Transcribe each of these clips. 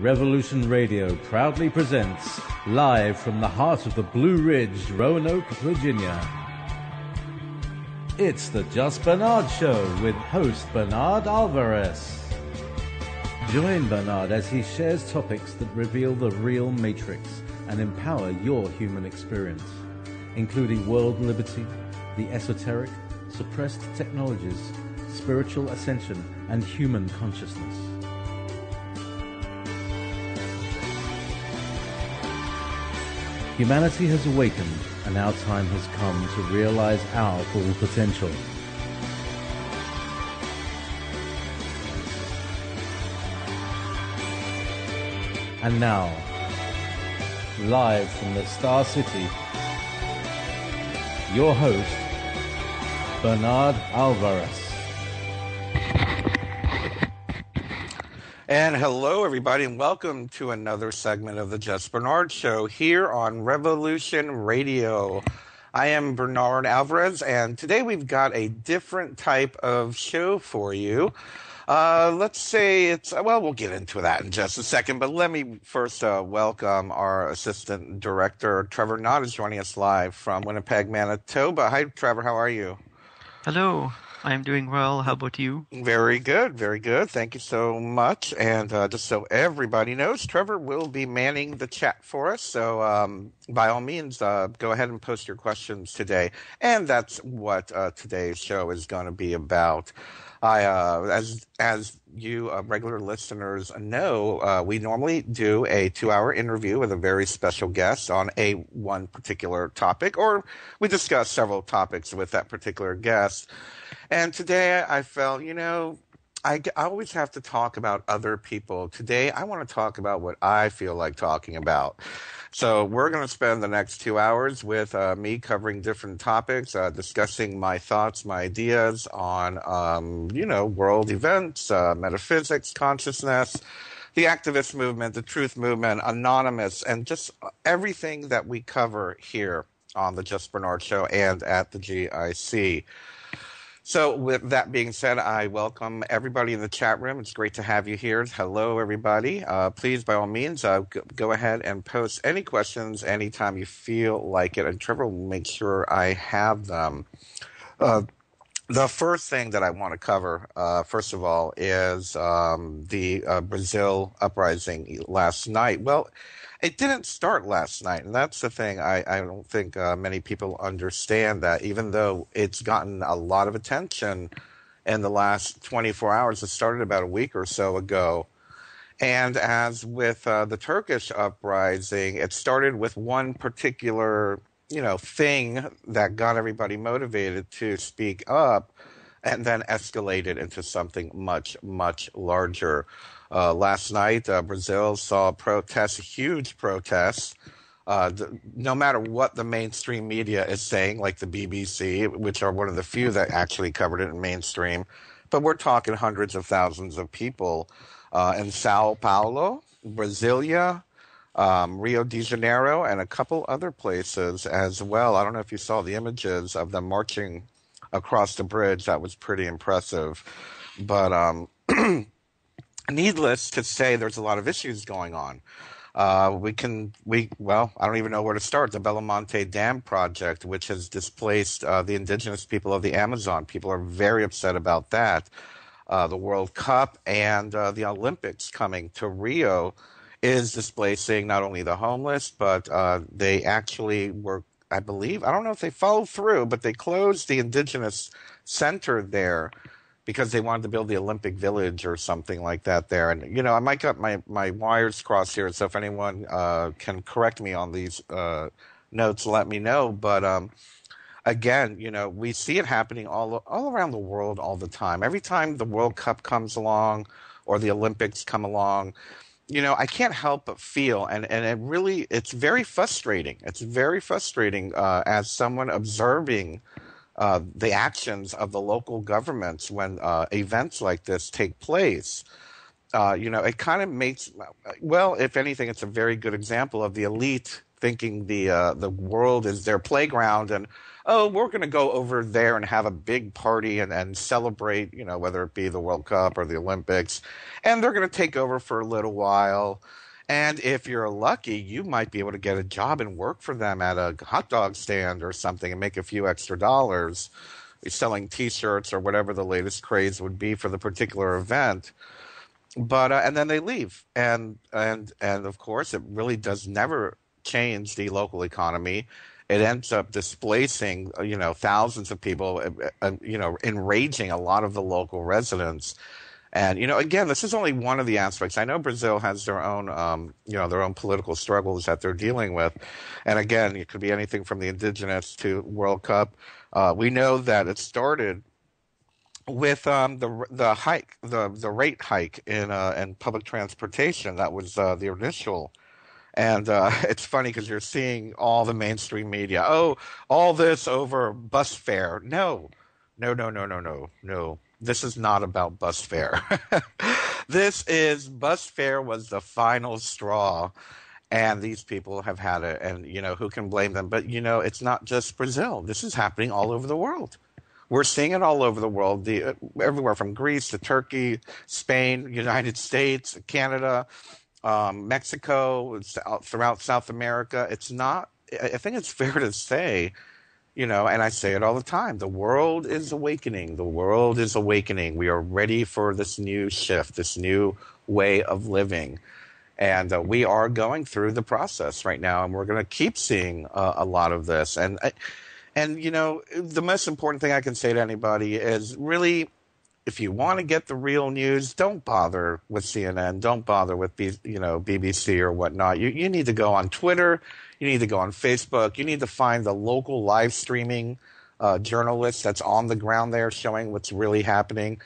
Revolution Radio proudly presents, live from the heart of the Blue Ridge, Roanoke, Virginia, it's the Just Bernard Show with host Bernard Alvarez. Join Bernard as he shares topics that reveal the real matrix and empower your human experience, including world liberty, the esoteric, suppressed technologies, spiritual ascension, and human consciousness. Humanity has awakened, and our time has come to realize our full potential. And now, live from the Star City, your host, Bernard Alvarez. And hello, everybody, and welcome to another segment of the Just Bernard Show here on Revolution Radio. I am Bernard Alvarez, and today we've got a different type of show for you. Let's say it's, well, we'll get into that in just a second, but let me first welcome our assistant director, Trevor Knott, is joining us live from Winnipeg, Manitoba. Hi, Trevor. How are you? Hello. I am doing well. How about you? Very good. Very good. Thank you so much. And just so everybody knows, Trevor will be manning the chat for us. So by all means, go ahead and post your questions today. And that's what today's show is going to be about. As you regular listeners know, we normally do a 2-hour interview with a very special guest on one particular topic, or we discuss several topics with that particular guest. And today I felt, you know, I always have to talk about other people. Today I want to talk about what I feel like talking about. So we're going to spend the next 2 hours with me covering different topics, discussing my thoughts, my ideas on, world events, metaphysics, consciousness, the activist movement, the truth movement, anonymous, and just everything that we cover here on the Just Bernard Show and at the GIC. So with that being said, I welcome everybody in the chat room. It's great to have you here. Hello, everybody. Please, by all means, go ahead and post any questions anytime you feel like it. And Trevor will make sure I have them. The first thing that I want to cover, first of all, is the Brazil uprising last night. Well, it didn't start last night, and that's the thing. I don't think many people understand that, even though it's gotten a lot of attention in the last 24 hours. It started about a week or so ago. And as with the Turkish uprising, it started with one particular, thing that got everybody motivated to speak up, and then escalated into something much, much larger. Last night, Brazil saw protests, huge protests. No matter what the mainstream media is saying, like the BBC, which are one of the few that actually covered it in mainstream, but we're talking hundreds of thousands of people in São Paulo, Brasilia, Rio de Janeiro, and a couple other places as well. I don't know if you saw the images of them marching across the bridge. That was pretty impressive. But needless to say, there's a lot of issues going on. I don't even know where to start. The Belo Monte Dam project, which has displaced the indigenous people of the Amazon. People are very upset about that. The World Cup and the Olympics coming to Rio is displacing not only the homeless, but they actually were, I believe, I don't know if they followed through, but they closed the indigenous center there because they wanted to build the Olympic Village or something like that there. And, I might got my wires crossed here, so if anyone can correct me on these notes, let me know. But again, we see it happening all around the world all the time. Every time the World Cup comes along or the Olympics come along, I can't help but feel, and it really, it's very frustrating. It's very frustrating as someone observing the actions of the local governments when events like this take place. It kind of makes, well, if anything, it's a very good example of the elite thinking the world is their playground, and we're going to go over there and have a big party and celebrate, you know, whether it be the World Cup or the Olympics, and they're going to take over for a little while. And if you're lucky, you might be able to get a job and work for them at a hot dog stand or something and make a few extra dollars selling T-shirts or whatever the latest craze would be for the particular event. But and then they leave. And of course, it really does never change the local economy. It ends up displacing, you know, thousands of people, you know, enraging a lot of the local residents. And, you know, again, this is only one of the aspects. I know Brazil has their own, you know, their own political struggles that they're dealing with. And again, it could be anything from the indigenous to World Cup. We know that it started with the rate hike in public transportation. That was the initial. And it's funny because you're seeing all the mainstream media. Oh, all this over bus fare. No. This is not about bus fare. This is bus fare was the final straw, and these people have had it, and, you know, who can blame them? But, you know, it's not just Brazil. This is happening all over the world. We're seeing it all over the world, everywhere from Greece to Turkey, Spain, United States, Canada, Mexico, throughout South America. It's not – I think it's fair to say – you know, and I say it all the time. The world is awakening. The world is awakening. We are ready for this new shift, this new way of living. And we are going through the process right now, and we're going to keep seeing a lot of this. And, you know, the most important thing I can say to anybody is really, if you want to get the real news, don't bother with CNN. Don't bother with, BBC or whatnot. You need to go on Twitter. You need to go on Facebook. You need to find the local live streaming journalist that's on the ground there showing what's really happening.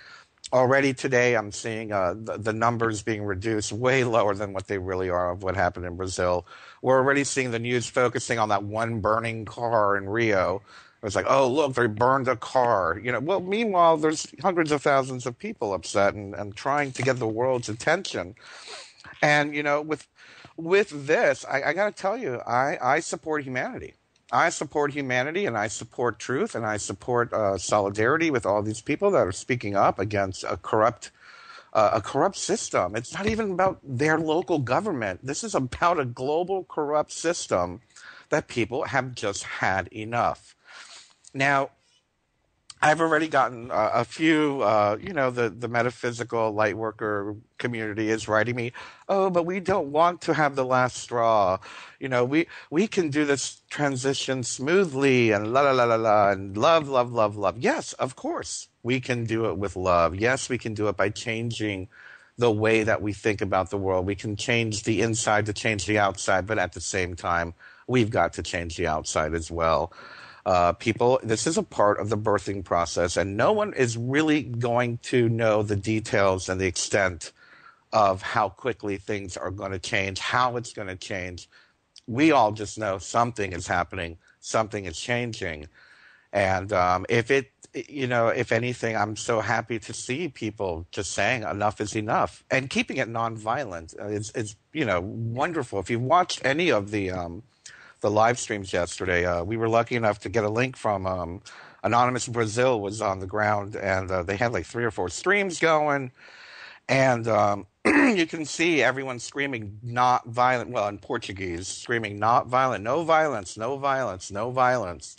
Already today I'm seeing the numbers being reduced way lower than what they really are of what happened in Brazil. We're already seeing the news focusing on that one burning car in Rio. It was like, oh, look, they burned a car. You know, well, meanwhile, there's hundreds of thousands of people upset and trying to get the world's attention. And, you know, with this, I got to tell you, I support humanity. I support humanity, and I support truth, and I support solidarity with all these people that are speaking up against a corrupt system. It's not even about their local government. This is about a global corrupt system that people have just had enough. Now, I've already gotten a few, the metaphysical lightworker community is writing me, oh, but we don't want to have the last straw. You know, we can do this transition smoothly and la, la, la, la, la, and love, love, love, love. Yes, of course, we can do it with love. Yes, we can do it by changing the way that we think about the world. We can change the inside to change the outside, but at the same time, we've got to change the outside as well. People, this is a part of the birthing process, and no one is really going to know the details and the extent of how quickly things are going to change, how it's going to change. We all just know something is happening, something is changing. And if anything, I'm so happy to see people just saying enough is enough and keeping it nonviolent. It's wonderful. If you've watched any of the live streams yesterday, we were lucky enough to get a link from Anonymous Brazil was on the ground, and they had like 3 or 4 streams going, and you can see everyone screaming not violent, well, in Portuguese, screaming not violent, no violence, no violence, no violence.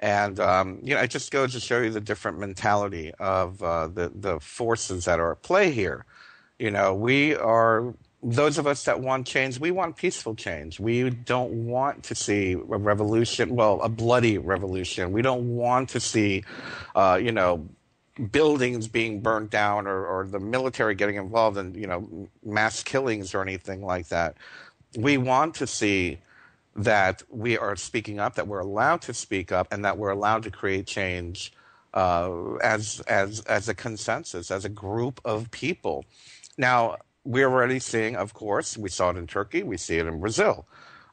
And, it just goes to show you the different mentality of the forces that are at play here. You know, we are... Those of us that want change, we want peaceful change. We don't want to see a revolution, well, a bloody revolution. We don't want to see, buildings being burned down or the military getting involved in, mass killings or anything like that. We want to see that we are speaking up, that we're allowed to speak up, and that we're allowed to create change as a consensus, as a group of people. Now, we're already seeing, of course, we saw it in Turkey, we see it in Brazil.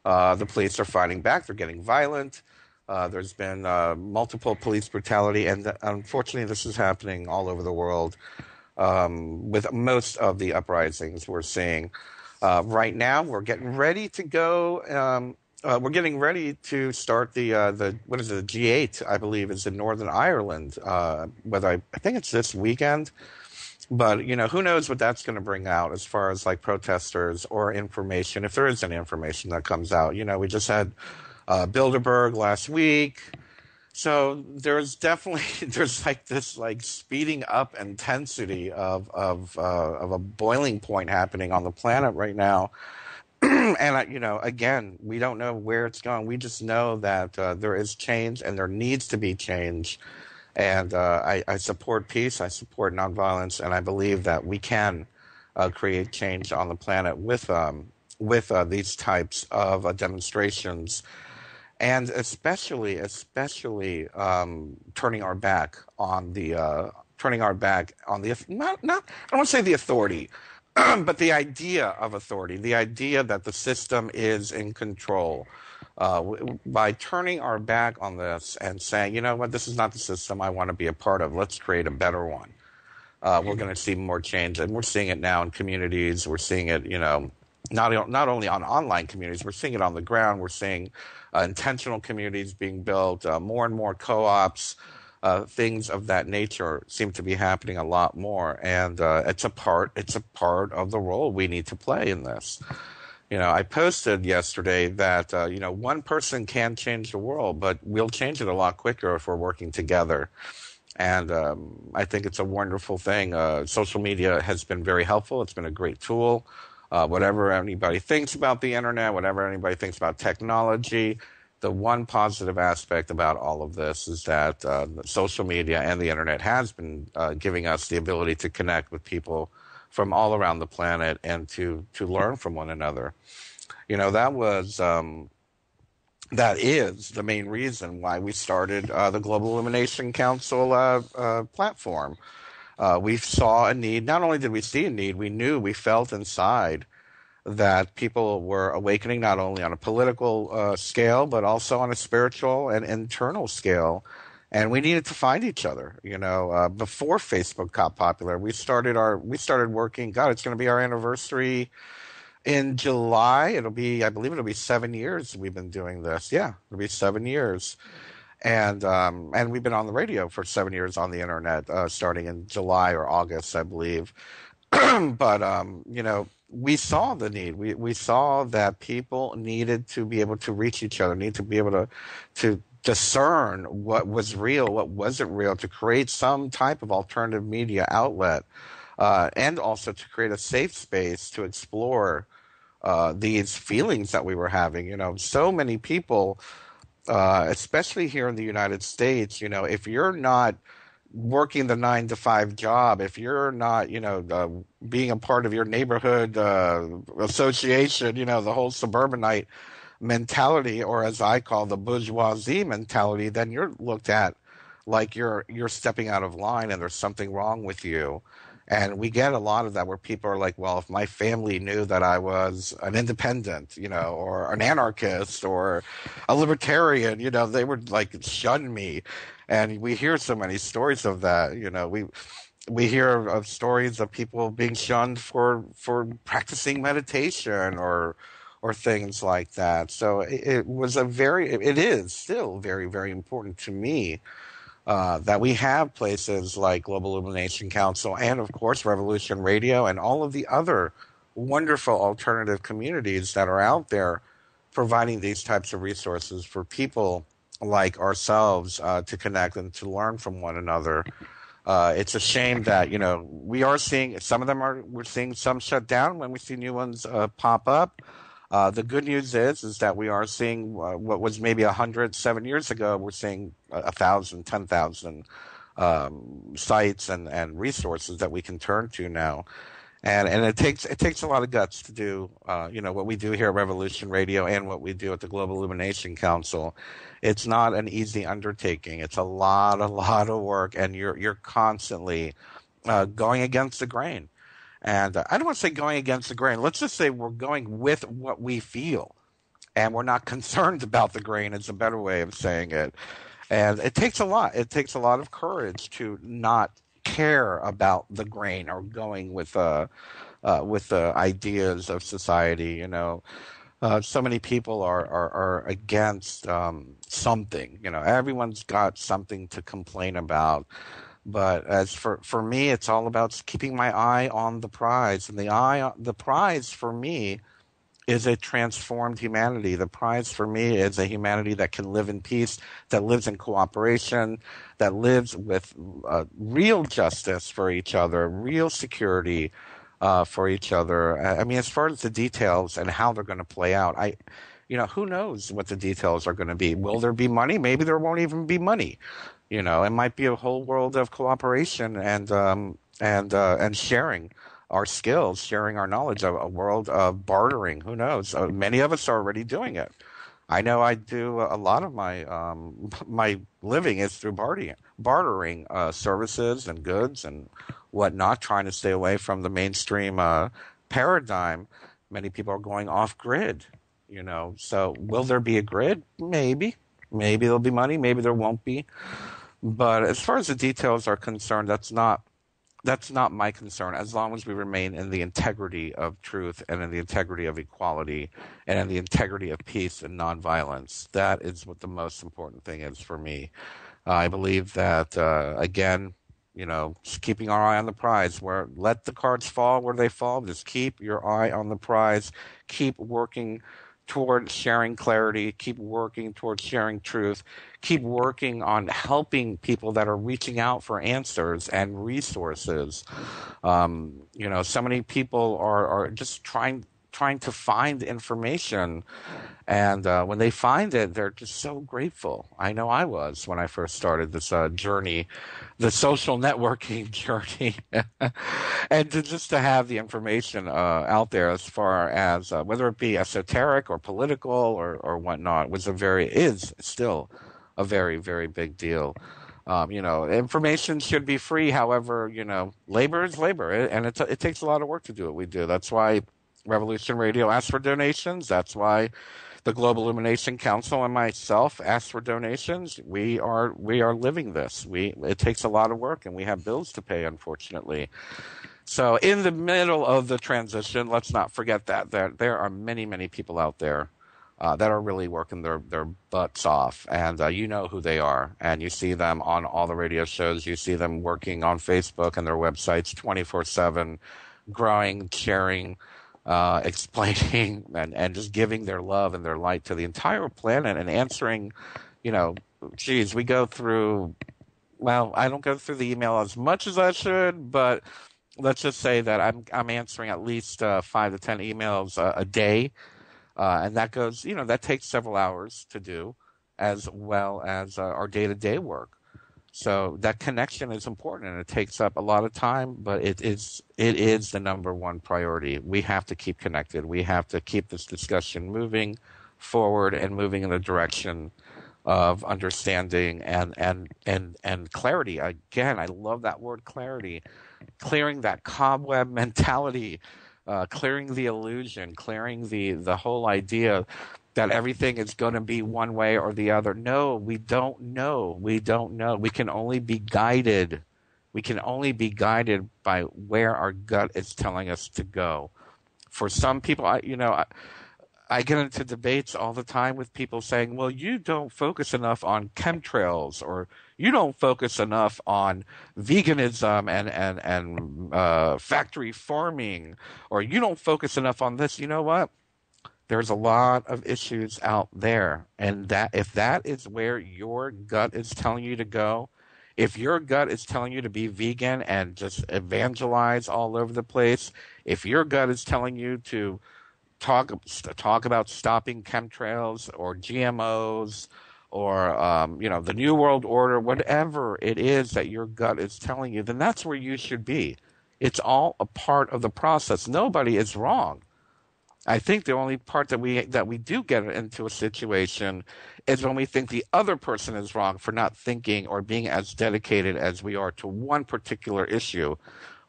The police are fighting back, they're getting violent. There's been multiple police brutality, and unfortunately this is happening all over the world with most of the uprisings we're seeing. Right now, we're getting ready to go we're getting ready to start the what is it, the G8, I believe, is in Northern Ireland. Whether I think it's this weekend, but you know, who knows what that's going to bring out as far as like protesters or information, if there is any information that comes out. You know, we just had Bilderberg last week. So there's like this like speeding up intensity of a boiling point happening on the planet right now, and you know, again, we don't know where it's going. We just know that there is change and there needs to be change, and I support peace, I support nonviolence, and I believe that we can create change on the planet with these types of demonstrations. And especially turning our back on the not I don't want to say the authority, but the idea of authority, the idea that the system is in control. By turning our back on this and saying, you know what, this is not the system I want to be a part of. Let's create a better one. We're going to see more change, and we're seeing it now in communities. We're seeing it, you know. Not only on online communities, we're seeing it on the ground. We're seeing intentional communities being built, more and more co-ops, things of that nature seem to be happening a lot more. And it's a part of the role we need to play in this. You know, I posted yesterday that you know, one person can change the world, but we'll change it a lot quicker if we're working together. And I think it's a wonderful thing. Social media has been very helpful. It's been a great tool. Whatever anybody thinks about the internet, whatever anybody thinks about technology, the one positive aspect about all of this is that social media and the internet has been giving us the ability to connect with people from all around the planet and to learn from one another. You know, that is the main reason why we started the Global Illumination Council platform. We saw a need. Not only did we see a need, we knew, we felt inside that people were awakening, not only on a political scale, but also on a spiritual and internal scale. And we needed to find each other. You know, before Facebook got popular, we started working. God, it's going to be our anniversary in July. I believe it'll be 7 years we've been doing this. Yeah, it'll be 7 years. And we've been on the radio for 7 years, on the internet, starting in July or August, I believe. But, you know, we saw the need. We saw that people needed to be able to reach each other, need to be able to discern what was real, what wasn't real, to create some type of alternative media outlet, and also to create a safe space to explore these feelings that we were having. You know, so many people... especially here in the United States, you know, if you're not working the 9-to-5 job, if you're not, you know, being a part of your neighborhood association, you know, the whole suburbanite mentality, or as I call the bourgeoisie mentality, then you're looked at like you're stepping out of line and there's something wrong with you. And we get a lot of that where people are like, well, if my family knew that I was an independent, you know, or an anarchist or a libertarian, you know, they would like shun me. And we hear so many stories of that. You know, we hear of stories of people being shunned for practicing meditation or things like that. So it is still very, very important to me. That we have places like Global Illumination Council and, of course, Revolution Radio and all of the other wonderful alternative communities that are out there providing these types of resources for people like ourselves to connect and to learn from one another. It's a shame that, you know, we are seeing – we're seeing some shut down when we see new ones pop up. The good news is that we are seeing what was maybe 107 years ago, we're seeing 1,000, 10,000 sites and resources that we can turn to now. And it takes a lot of guts to do you know, what we do here at Revolution Radio and what we do at the Global Illumination Council. It's not an easy undertaking. It's a lot of work, and you're constantly going against the grain. And I don't want to say going against the grain. Let's just say we're going with what we feel, and we're not concerned about the grain is a better way of saying it. And it takes a lot. It takes a lot of courage to not care about the grain or going with the ideas of society. You know, so many people are against something. You know, everyone's got something to complain about. But as for me, it's all about keeping my eye on the prize. And the prize for me is a transformed humanity. The prize for me is a humanity that can live in peace, that lives in cooperation, that lives with real justice for each other, real security for each other. I mean, as far as the details and how they're going to play out, you know, who knows what the details are going to be? Will there be money? Maybe there won't even be money. You know, it might be a whole world of cooperation and sharing our skills, sharing our knowledge, a world of bartering. Who knows? Many of us are already doing it. I know I do a lot of my my living is through bartering services and goods and whatnot, trying to stay away from the mainstream paradigm. Many people are going off grid. You know, so will there be a grid? Maybe. Maybe there'll be money. Maybe there won't be. But as far as the details are concerned, that's not my concern. As long as we remain in the integrity of truth and in the integrity of equality and in the integrity of peace and nonviolence, that is what the most important thing is for me. I believe that, again, you know, just keeping our eye on the prize. Where let the cards fall where they fall. Just keep your eye on the prize. Keep working toward sharing clarity, keep working toward sharing truth, keep working on helping people that are reaching out for answers and resources. You know, so many people are just trying to find information, and when they find it, they're just so grateful. I know I was when I first started this journey, the social networking journey, and just to have the information out there as far as whether it be esoteric or political or whatnot is still a very, very big deal. You know, information should be free. However, you know, labor is labor, and it takes a lot of work to do what we do. That's why Revolution Radio asks for donations. That's why the Global Illumination Council and myself ask for donations. We are living this. It takes a lot of work, and we have bills to pay, unfortunately. So in the middle of the transition, let's not forget that there are many, many people out there that are really working their butts off, and you know who they are, and you see them on all the radio shows. You see them working on Facebook and their websites 24/7, growing, sharing, explaining and just giving their love and their light to the entire planet and answering, you know, geez, we go through, well, I don't go through the email as much as I should, but let's just say that I'm answering at least 5 to 10 emails a day, and that goes, you know, that takes several hours to do, as well as our day-to-day work. So that connection is important, and it takes up a lot of time, but it is the number one priority. We have to keep connected. We have to keep this discussion moving forward and moving in the direction of understanding and clarity. Again, I love that word, clarity. Clearing that cobweb mentality, clearing the illusion, clearing the whole idea that everything is going to be one way or the other. No, we don't know. We don't know. We can only be guided. We can only be guided by where our gut is telling us to go. For some people, I get into debates all the time with people saying, well, you don't focus enough on chemtrails, or you don't focus enough on veganism and factory farming, or you don't focus enough on this. You know what? There's a lot of issues out there, and that if that is where your gut is telling you to go, if your gut is telling you to be vegan and just evangelize all over the place, if your gut is telling you to talk about stopping chemtrails or GMOs or you know, the New World Order, whatever it is that your gut is telling you, then that's where you should be. It's all a part of the process. Nobody is wrong. I think the only part that we do get into a situation is when we think the other person is wrong for not thinking or being as dedicated as we are to one particular issue,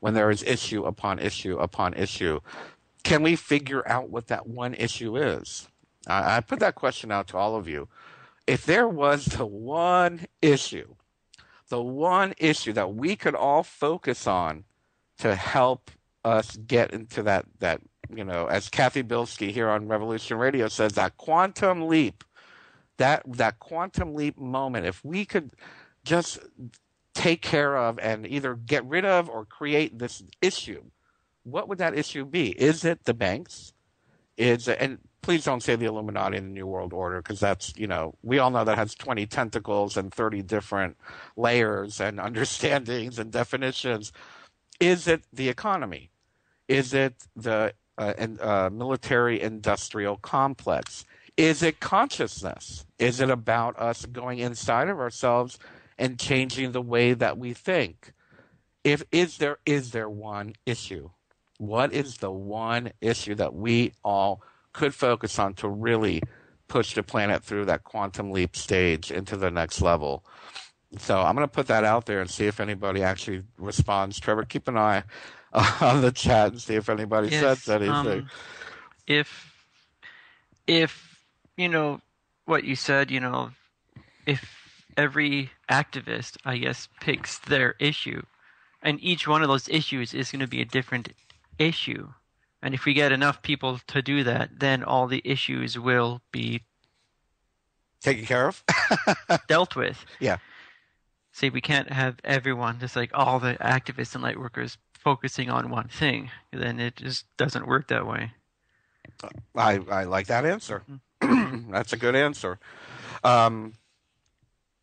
when there is issue upon issue upon issue. Can we figure out what that one issue is? I put that question out to all of you. If there was the one issue that we could all focus on to help us get into that, you know, as Kathy Bilski here on Revolution Radio says, that quantum leap, that quantum leap moment, if we could just take care of and either get rid of or create this issue, what would that issue be? Is it the banks? And please don't say the Illuminati and the New World Order, because that's, you know, we all know that has 20 tentacles and 30 different layers and understandings and definitions. Is it the economy? Is it the military-industrial complex? Is it consciousness? Is it about us going inside of ourselves and changing the way that we think? Is there one issue? What is the one issue that we all could focus on to really push the planet through that quantum leap stage into the next level? So I'm going to put that out there and see if anybody actually responds. Trevor, keep an eye on the chat and see if anybody says anything. If you know what you said, you know, if every activist, I guess, picks their issue, and each one of those issues is going to be a different issue. And if we get enough people to do that, then all the issues will be taken care of, dealt with. Yeah. See, we can't have everyone, just like all the activists and light workers, focusing on one thing. Then it just doesn't work that way. I like that answer. That's a good answer.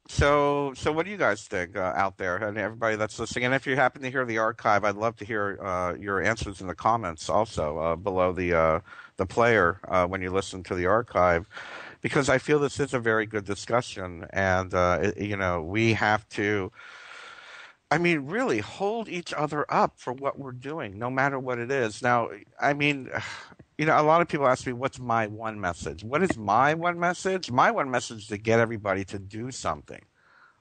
So what do you guys think out there, and everybody that's listening? And if you happen to hear the archive, I'd love to hear your answers in the comments also below the player when you listen to the archive, because I feel this is a very good discussion, and you know, we have to, I mean, really hold each other up for what we're doing, no matter what it is. Now, I mean, you know, a lot of people ask me, what's my one message? What is my one message? My one message is to get everybody to do something.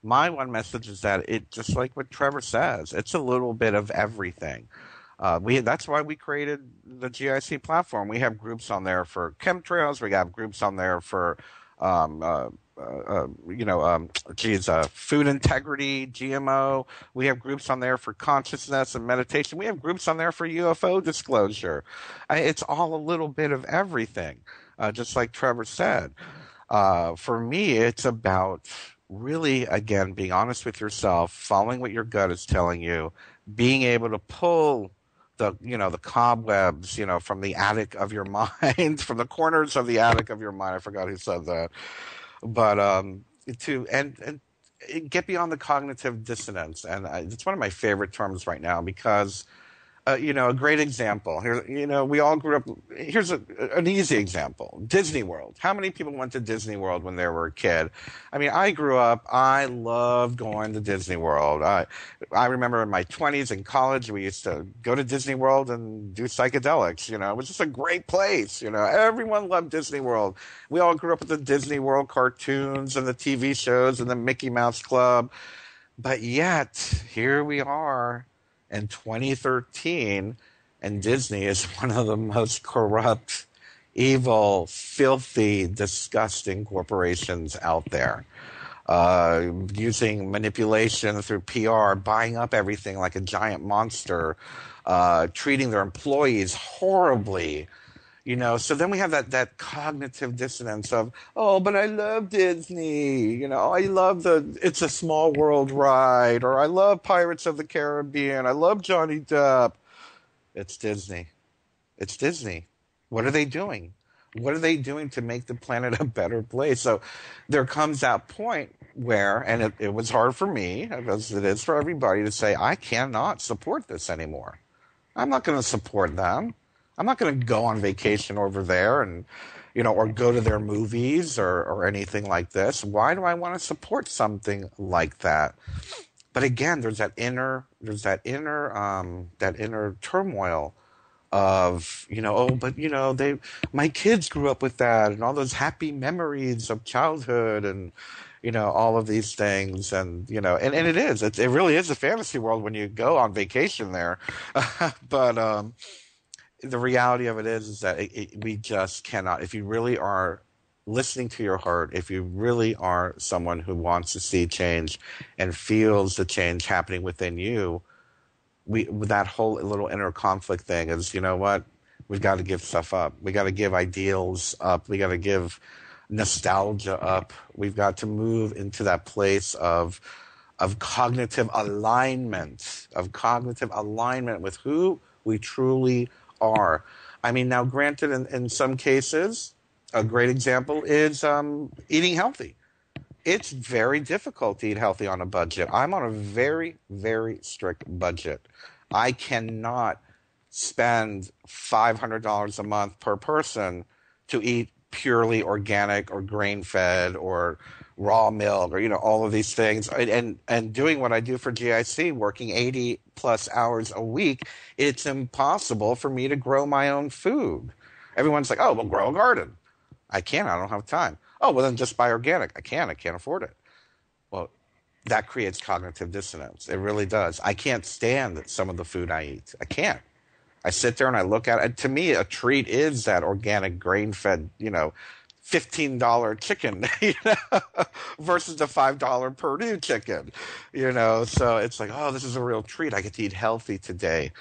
My one message is that it, just like what Trevor says, it's a little bit of everything. That's why we created the GIC platform. We have groups on there for chemtrails. We have groups on there for, food integrity, GMO. We have groups on there for consciousness and meditation. We have groups on there for UFO disclosure. It's all a little bit of everything, just like Trevor said. For me, it's about really, again, being honest with yourself, following what your gut is telling you, being able to pull the cobwebs, you know, from the attic of your mind, from the corners of the attic of your mind. I forgot who said that. But to get beyond the cognitive dissonance, and it's one of my favorite terms right now, because a great example here. You know, we all grew up. Here's an easy example: Disney World. How many people went to Disney World when they were a kid? I mean, I grew up. I loved going to Disney World. I remember in my 20s in college, we used to go to Disney World and do psychedelics. You know, it was just a great place. You know, everyone loved Disney World. We all grew up with the Disney World cartoons and the TV shows and the Mickey Mouse Club. But yet, here we are. In 2013, and Disney is one of the most corrupt, evil, filthy, disgusting corporations out there, using manipulation through PR, buying up everything like a giant monster, treating their employees horribly. You know, so then we have that cognitive dissonance of, oh, but I love Disney, you know, I love the It's a Small World ride, or I love Pirates of the Caribbean, I love Johnny Depp. It's Disney. What are they doing? What are they doing to make the planet a better place? So there comes that point where, and it was hard for me, as it is for everybody, to say, I cannot support this anymore. I'm not going to support them. I'm not going to go on vacation over there and, you know, or go to their movies or anything like this. Why do I want to support something like that? But again, there's that inner turmoil of, you know, oh, but, you know, my kids grew up with that and all those happy memories of childhood and, you know, all of these things, and, you know, and it is, it really is a fantasy world when you go on vacation there. But, the reality of it is that we just cannot. If you really are listening to your heart, if you really are someone who wants to see change and feels the change happening within you, that whole little inner conflict thing is, you know what? We've got to give stuff up. We got to give ideals up. We got to give nostalgia up. We've got to move into that place of cognitive alignment, with who we truly are. I mean, now granted, in some cases, a great example is eating healthy. It's very difficult to eat healthy on a budget. I'm on a very, very strict budget. I cannot spend $500 a month per person to eat purely organic or grain-fed or raw milk or, you know, all of these things. And doing what I do for GIC, working 80-plus hours a week, it's impossible for me to grow my own food. Everyone's like, oh, well, grow a garden. I can't. I don't have time. Oh, well, then just buy organic. I can't afford it. Well, that creates cognitive dissonance. It really does. I can't stand some of the food I eat. I can't. I sit there and I look at it. And to me, a treat is that organic, grain-fed, you know, $15 chicken, you know, versus the $5 Purdue chicken, you know. So it's like, oh, this is a real treat. I get to eat healthy today.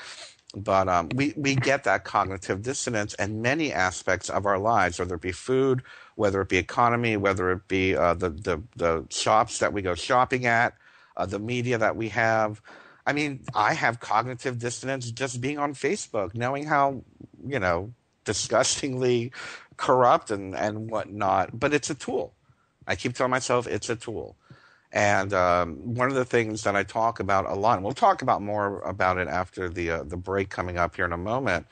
But we get that cognitive dissonance in many aspects of our lives, whether it be food, whether it be economy, whether it be the shops that we go shopping at, the media that we have. I mean, I have cognitive dissonance just being on Facebook, knowing how, you know, disgustingly corrupt and whatnot. But it's a tool. I keep telling myself it's a tool. And one of the things that I talk about a lot, and we'll talk about more about it after the break coming up here in a moment,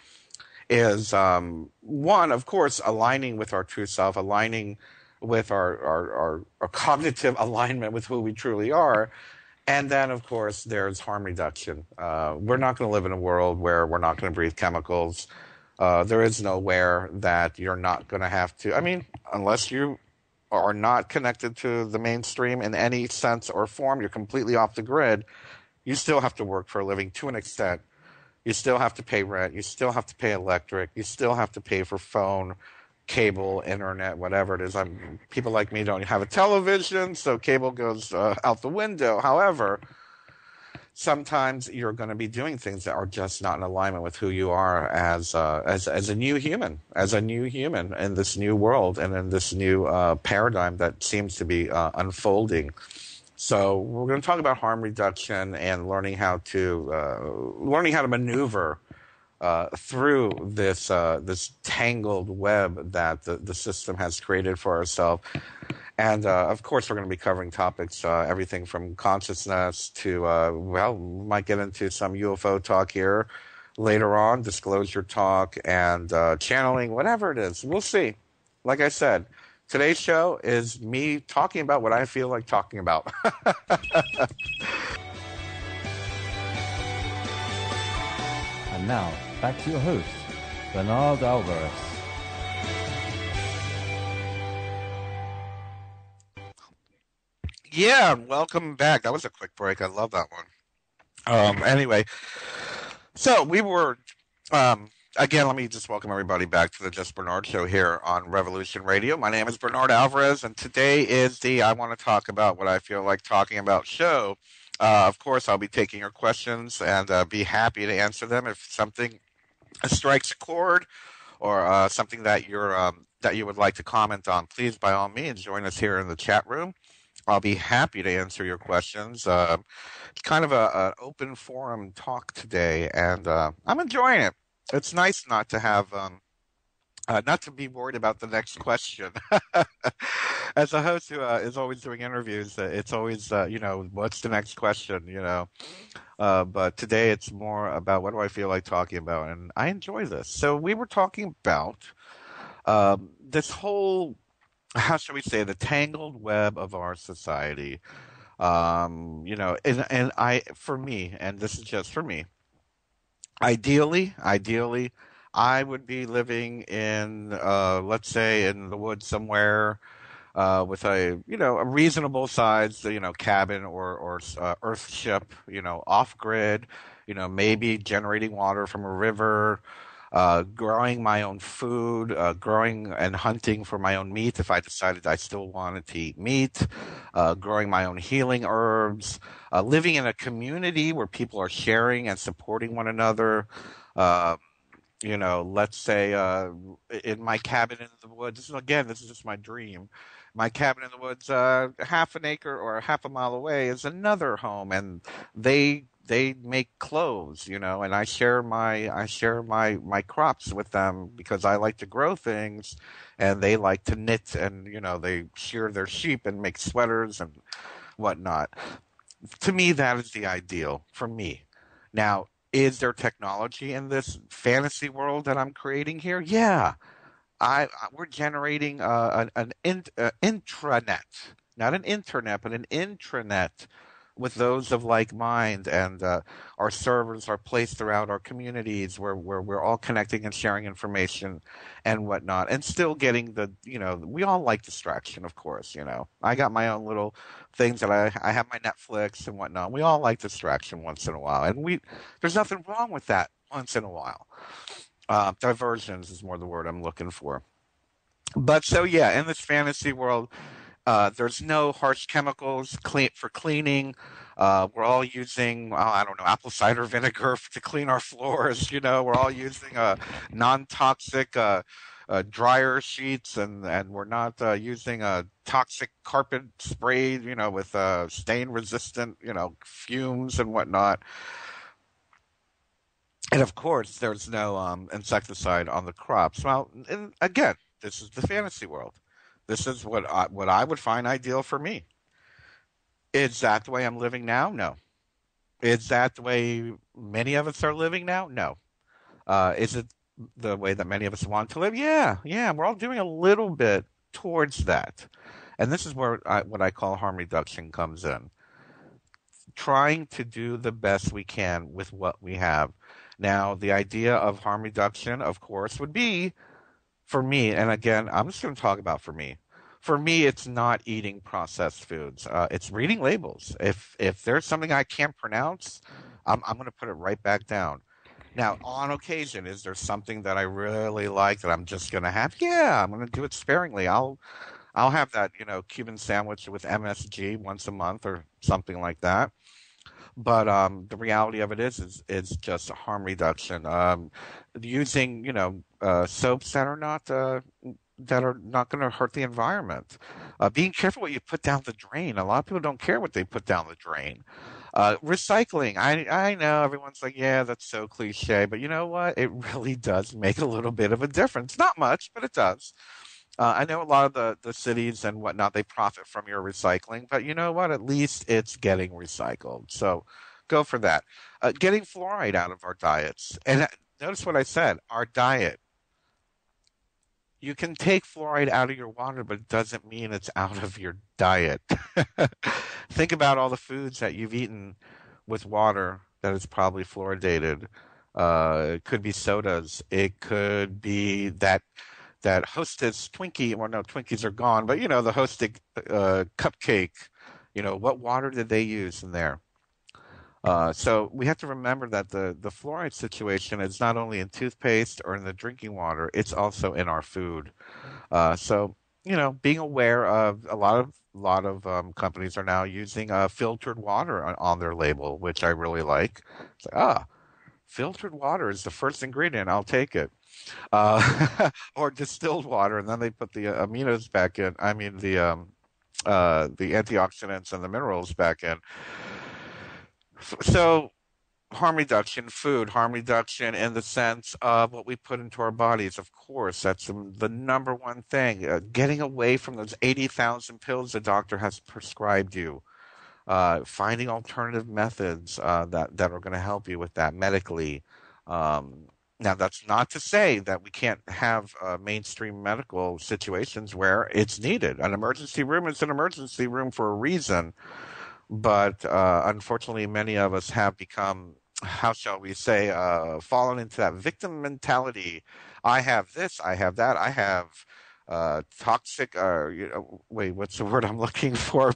is one, of course, aligning with our true self, aligning with our cognitive alignment with who we truly are. And then, of course, there's harm reduction. We're not going to live in a world where we're not going to breathe chemicals. There is nowhere that you're not going to have to. I mean, unless you are not connected to the mainstream in any sense or form, you're completely off the grid, you still have to work for a living to an extent. You still have to pay rent. You still have to pay electric. You still have to pay for phone, cable, internet, whatever it is. People like me don't have a television, so cable goes out the window. However, sometimes you're going to be doing things that are just not in alignment with who you are as a new human in this new world and in this new paradigm that seems to be unfolding. So we're going to talk about harm reduction and learning how to maneuver through this tangled web that the system has created for ourselves. And, of course, we're going to be covering topics, everything from consciousness to, we might get into some UFO talk here later on, disclosure talk and channeling, whatever it is. We'll see. Like I said, today's show is me talking about what I feel like talking about. And now, back to your host, Bernard Alvarez. Yeah, welcome back. That was a quick break. I love that one. Anyway, so we were again, let me just welcome everybody back to the Just Bernard Show here on Revolution Radio. My name is Bernard Alvarez, and today is the I Want to Talk About What I Feel Like Talking About show. Of course, I'll be taking your questions and be happy to answer them if something strikes a chord or something that you would like to comment on. Please, by all means, join us here in the chat room. I'll be happy to answer your questions. It's kind of an open forum talk today, and I'm enjoying it. It's nice not to have not to be worried about the next question. As a host who is always doing interviews, it's always, you know, what's the next question, you know. But today it's more about what do I feel like talking about, and I enjoy this. So we were talking about this whole, how shall we say, the tangled web of our society. You know, and I, for me, and this is just for me, ideally, I would be living in, let's say, in the woods somewhere with a, you know, a reasonable size, you know, cabin or earth ship, you know, off grid, you know, maybe generating water from a river. growing my own food, growing and hunting for my own meat if I decided I still wanted to eat meat, growing my own healing herbs, living in a community where people are sharing and supporting one another. You know, let's say in my cabin in the woods, again, this is just my dream. My cabin in the woods, half an acre or half a mile away is another home, and they make clothes, you know, and I share my crops with them because I like to grow things and they like to knit, and, you know, they shear their sheep and make sweaters and whatnot. To me, that is the ideal for me. Now, is there technology in this fantasy world that I'm creating here? Yeah. We're generating an intranet, not an internet, but an intranet with those of like mind, and our servers are placed throughout our communities where we're all connecting and sharing information and whatnot, and still getting the, you know, we all like distraction, of course, you know. I got my own little things that I have my Netflix and whatnot. We all like distraction once in a while, and there's nothing wrong with that once in a while. Diversions is more the word I'm looking for. But so, yeah, in this fantasy world, there's no harsh chemicals for cleaning. We're all using, I don't know, apple cider vinegar to clean our floors. You know, we're all using non-toxic dryer sheets, and we're not using a toxic carpet spray, you know, with stain-resistant, you know, fumes and whatnot. And of course, there's no insecticide on the crops. Well, and again, this is the fantasy world. This is what I would find ideal for me. Is that the way I'm living now? No. Is that the way many of us are living now? No. Is it the way that many of us want to live? Yeah, yeah. We're all doing a little bit towards that, and this is where what I call harm reduction comes in. Trying to do the best we can with what we have. Now, the idea of harm reduction, of course, would be, for me, and again, I'm just going to talk about for me. For me, it's not eating processed foods. It's reading labels. If there's something I can't pronounce, I'm going to put it right back down. Now, on occasion, is there something that I really like that I'm just going to have? Yeah, I'm going to do it sparingly. I'll have that, you know, Cuban sandwich with MSG once a month or something like that. But the reality of it is it's just harm reduction. Using, you know, soaps that are not going to hurt the environment. Being careful what you put down the drain. A lot of people don't care what they put down the drain. Recycling. I know everyone's like, yeah, that's so cliche, but you know what? It really does make a little bit of a difference. Not much, but it does. I know a lot of the cities and whatnot, they profit from your recycling, but you know what? At least it's getting recycled. So go for that. Getting fluoride out of our diets. And notice what I said, our diet. You can take fluoride out of your water, but it doesn't mean it's out of your diet. Think about all the foods that you've eaten with water that is probably fluoridated. It could be sodas. It could be that Hostess Twinkie, well, no, Twinkies are gone, but, you know, the Hostess cupcake, you know, what water did they use in there? So we have to remember that the fluoride situation is not only in toothpaste or in the drinking water, it's also in our food. So, you know, being aware of a lot of companies are now using filtered water on their label, which I really like. It's like, filtered water is the first ingredient. I'll take it. Or distilled water, and then they put the aminos back in. I mean the antioxidants and the minerals back in. So harm reduction, food, harm reduction in the sense of what we put into our bodies. Of course, that's the number one thing. Getting away from those 80,000 pills the doctor has prescribed you. Finding alternative methods that are going to help you with that medically. Now, that's not to say that we can't have mainstream medical situations where it's needed. An emergency room is an emergency room for a reason. But unfortunately, many of us have become, how shall we say, fallen into that victim mentality. I have this, I have that, I have toxic, you know, wait, what's the word I'm looking for?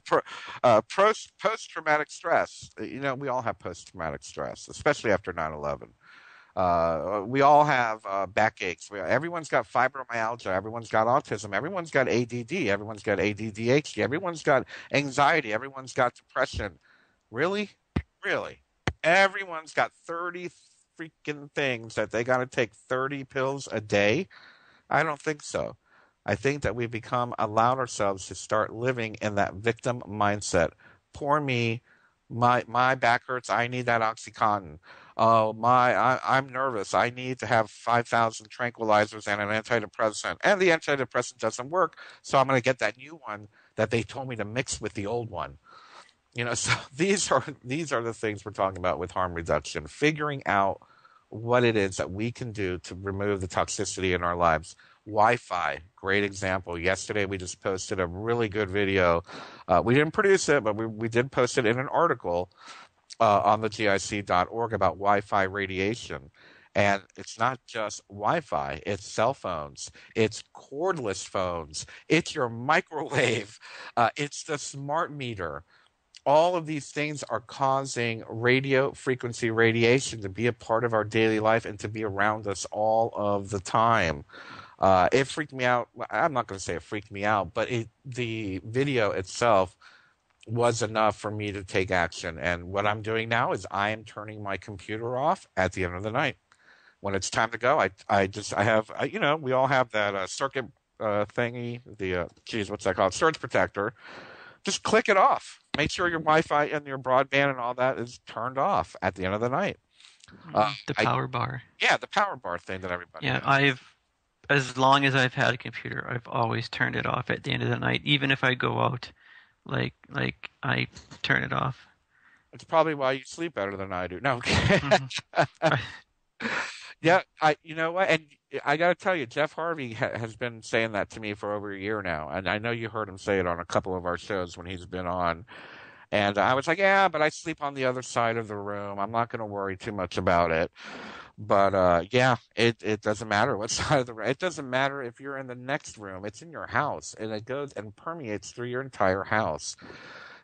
Post-traumatic stress. You know, we all have post-traumatic stress, especially after 9/11. We all have backaches. Everyone's got fibromyalgia. Everyone's got autism. Everyone's got ADD. Everyone's got ADHD. Everyone's got anxiety. Everyone's got depression. Really? Really? Everyone's got 30 freaking things that they got to take 30 pills a day? I don't think so. I think that we've allowed ourselves to start living in that victim mindset. Poor me. My back hurts. I need that OxyContin. Oh, I'm nervous. I need to have 5,000 tranquilizers and an antidepressant. And the antidepressant doesn't work, so I'm going to get that new one that they told me to mix with the old one. You know, so these are the things we're talking about with harm reduction, figuring out what it is that we can do to remove the toxicity in our lives. Wi-Fi, great example. Yesterday we just posted a really good video. We didn't produce it, but we did post it in an article on the GIC.org about Wi-Fi radiation. And it's not just Wi-Fi. It's cell phones. It's cordless phones. It's your microwave. It's the smart meter. All of these things are causing radio frequency radiation to be a part of our daily life and to be around us all of the time. It freaked me out. I'm not going to say it freaked me out, but the video itself was enough for me to take action. And what I'm doing now is I am turning my computer off at the end of the night. When it's time to go, I have we all have that circuit thingy, what's that called? Surge protector. Just click it off. Make sure your Wi-Fi and your broadband and all that is turned off at the end of the night. The power bar. Yeah, the power bar thing that everybody has. As long as I've had a computer, I've always turned it off at the end of the night, even if I go out, like I turn it off. That's probably why you sleep better than I do. No. Mm-hmm. Yeah, you know what? And I got to tell you, Jeff Harvey has been saying that to me for over a year now. And I know you heard him say it on a couple of our shows when he's been on. And I was like, yeah, but I sleep on the other side of the room. I'm not going to worry too much about it. But, yeah, it doesn't matter what side of the room. It doesn't matter if you're in the next room. It's in your house, and it goes and permeates through your entire house.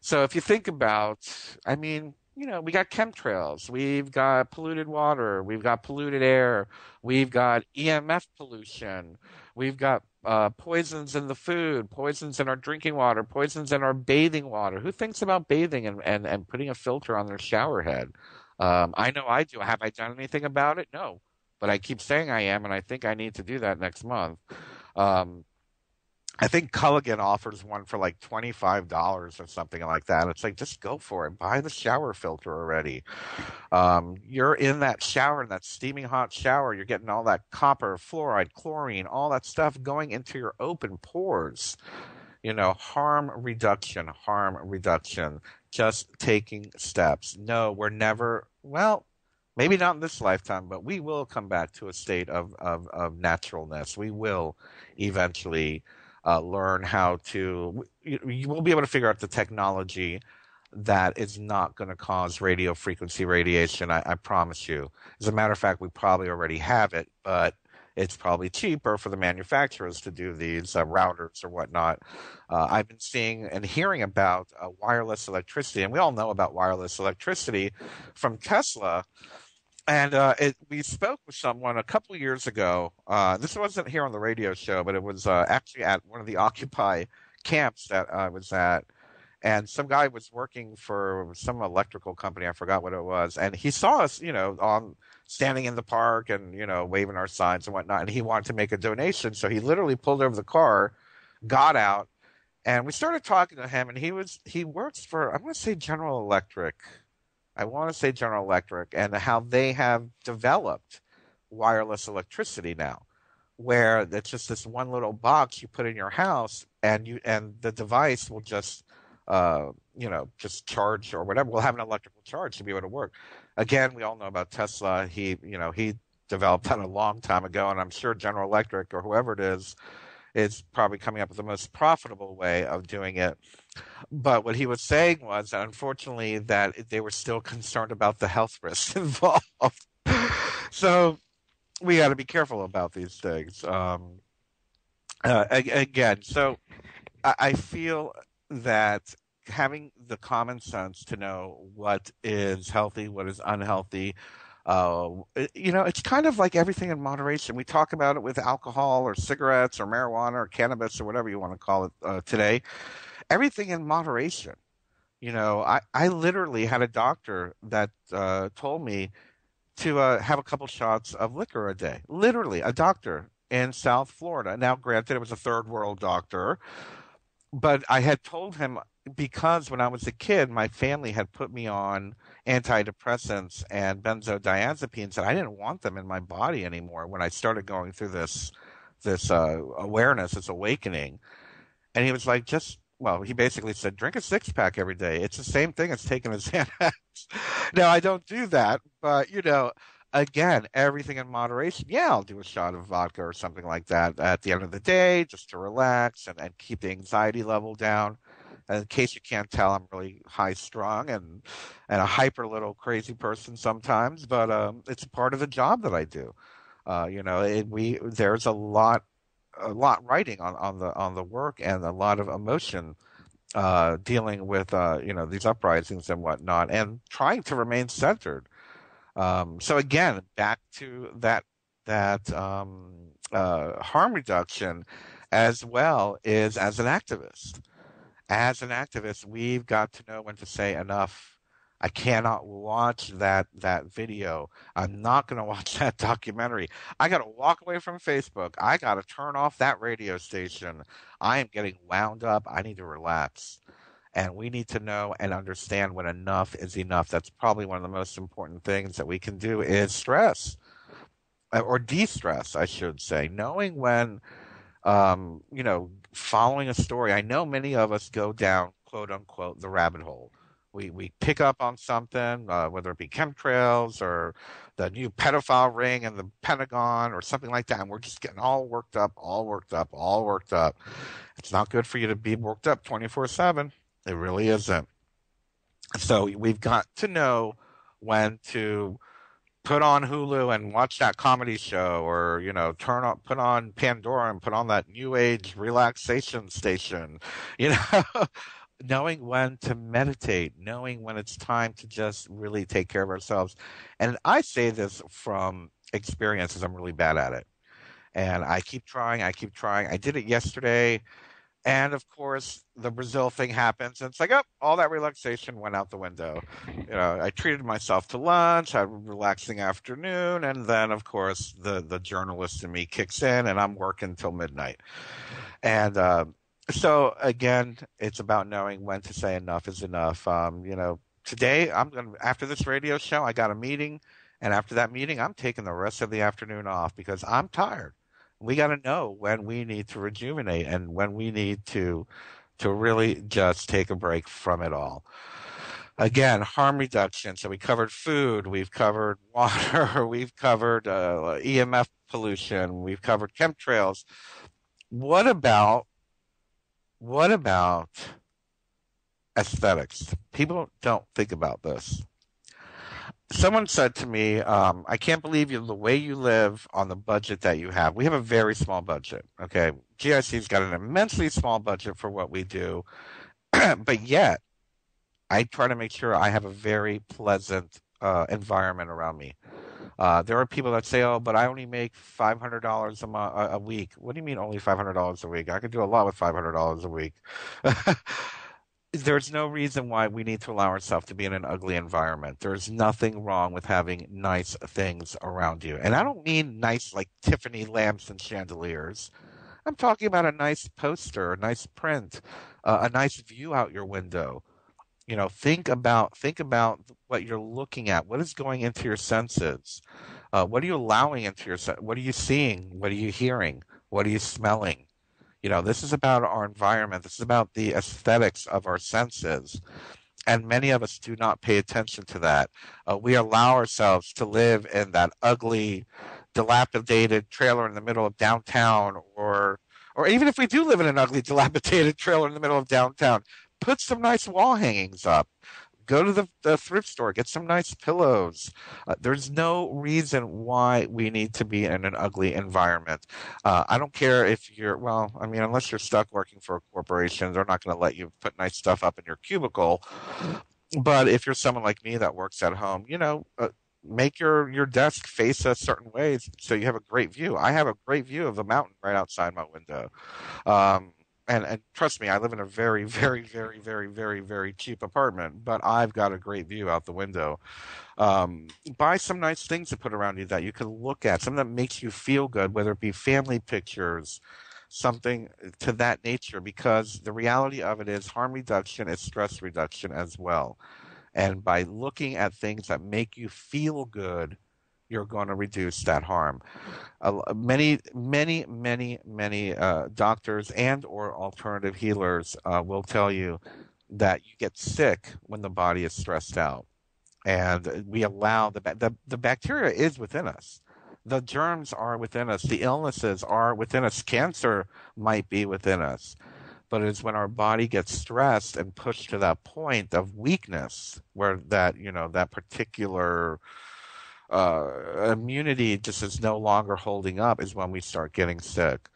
So if you think about, I mean, you know, we got chemtrails. We've got polluted water. We've got polluted air. We've got EMF pollution. We've got poisons in the food, poisons in our drinking water, poisons in our bathing water. Who thinks about bathing and putting a filter on their shower head? I know I do. Have I done anything about it? No. But I keep saying I am, and I think I need to do that next month. I think Culligan offers one for like $25 or something like that. It's like, just go for it. Buy the shower filter already. You're in that shower, in that steaming hot shower. You're getting all that copper, fluoride, chlorine, all that stuff going into your open pores. You know, harm reduction, just taking steps. No, we're never, well, maybe not in this lifetime, but we will come back to a state of naturalness. We will eventually learn how to – you will be able to figure out the technology that is not going to cause radio frequency radiation, I promise you. As a matter of fact, we probably already have it, but it's probably cheaper for the manufacturers to do these routers or whatnot. I've been seeing and hearing about wireless electricity, and we all know about wireless electricity from Tesla. And we spoke with someone a couple of years ago. This wasn't here on the radio show, but it was actually at one of the Occupy camps that I was at. And some guy was working for some electrical company. I forgot what it was. And he saw us, you know, standing in the park and, you know, waving our signs and whatnot. And he wanted to make a donation. So he literally pulled over the car, got out, and we started talking to him. And he works for, I'm going to say General Electric. I want to say General Electric, and how they have developed wireless electricity now, where it's just this one little box you put in your house, and the device will just just charge or whatever. We'll have an electrical charge to be able to work. Again, we all know about Tesla. He developed that a long time ago, and I'm sure General Electric or whoever it is probably coming up with the most profitable way of doing it. But what he was saying was, unfortunately, that they were still concerned about the health risks involved. So we got to be careful about these things. Again, so I feel that having the common sense to know what is healthy, what is unhealthy, It's kind of like everything in moderation. We talk about it with alcohol or cigarettes or marijuana or cannabis or whatever you want to call it today. Everything in moderation. You know, I literally had a doctor that told me to have a couple shots of liquor a day. Literally, a doctor in South Florida. Now, granted, it was a third world doctor, but I had told him because when I was a kid, my family had put me on antidepressants and benzodiazepines, and I didn't want them in my body anymore when I started going through this awareness, this awakening. And he was like, he basically said, drink a six-pack every day. It's the same thing as taking a Xanax. Now, I don't do that, but, again, everything in moderation. Yeah, I'll do a shot of vodka or something like that at the end of the day just to relax and keep the anxiety level down. And in case you can't tell, I'm really high-strung and a hyper little crazy person sometimes, but it's part of the job that I do. There's a lot writing on the work and a lot of emotion dealing with these uprisings and whatnot, and trying to remain centered. So again, back to that harm reduction, as well is as an activist. As an activist, we've got to know when to say enough. I cannot watch that video. I'm not going to watch that documentary. I got to walk away from Facebook. I got to turn off that radio station. I am getting wound up. I need to relax. And we need to know and understand when enough is enough. That's probably one of the most important things that we can do is stress or de-stress, I should say. Knowing when, following a story. I know many of us go down, quote unquote, the rabbit hole. We pick up on something, whether it be chemtrails or the new pedophile ring in the Pentagon or something like that, and we're just getting all worked up. It's not good for you to be worked up 24/7. It really isn't. So we've got to know when to put on Hulu and watch that comedy show, or put on Pandora and put on that new age relaxation station, Knowing when to meditate, knowing when it's time to just really take care of ourselves. And I say this from experiences. I'm really bad at it. And I keep trying. I did it yesterday. And, of course, the Brazil thing happens. And it's like, oh, all that relaxation went out the window. I treated myself to lunch. I had a relaxing afternoon. And then, of course, the journalist in me kicks in, and I'm working till midnight. And so again, it's about knowing when to say enough is enough. Today after this radio show, I got a meeting, and after that meeting, I'm taking the rest of the afternoon off because I'm tired. We got to know when we need to rejuvenate and when we need to really just take a break from it all. Again, harm reduction. So we covered food, we've covered water, we've covered EMF pollution, we've covered chemtrails. What about aesthetics? People don't think about this. Someone said to me, I can't believe the way you live on the budget that you have. We have a very small budget, okay? GIC's got an immensely small budget for what we do, but yet I try to make sure I have a very pleasant environment around me. There are people that say, oh, but I only make $500 a week. What do you mean only $500 a week? I could do a lot with $500 a week. There's no reason why we need to allow ourselves to be in an ugly environment. There's nothing wrong with having nice things around you. And I don't mean nice like Tiffany lamps and chandeliers. I'm talking about a nice poster, a nice print, a nice view out your window. Think about what you're looking at. What is going into your senses? What are you allowing into your senses? What are you seeing? What are you hearing? What are you smelling? This is about our environment. This is about the aesthetics of our senses. And many of us do not pay attention to that. We allow ourselves to live in that ugly, dilapidated trailer in the middle of downtown, or even if we do live in an ugly, dilapidated trailer in the middle of downtown, put some nice wall hangings up. Go to the thrift store. Get some nice pillows. There's no reason why we need to be in an ugly environment. I don't care if you're – unless you're stuck working for a corporation, they're not going to let you put nice stuff up in your cubicle. But if you're someone like me that works at home, make your desk face a certain way so you have a great view. I have a great view of the mountain right outside my window. And trust me, I live in a very, very, very, very, very, very cheap apartment, but I've got a great view out the window. Buy some nice things to put around you that you can look at, something that makes you feel good, whether it be family pictures, something to that nature, because the reality of it is harm reduction is stress reduction as well. And by looking at things that make you feel good, you're going to reduce that harm. Many doctors and or alternative healers will tell you that you get sick when the body is stressed out. And we allow the bacteria is within us. The germs are within us. The illnesses are within us. Cancer might be within us. But it's when our body gets stressed and pushed to that point of weakness where that, you know, that particular immunity just is no longer holding up is when we start getting sick.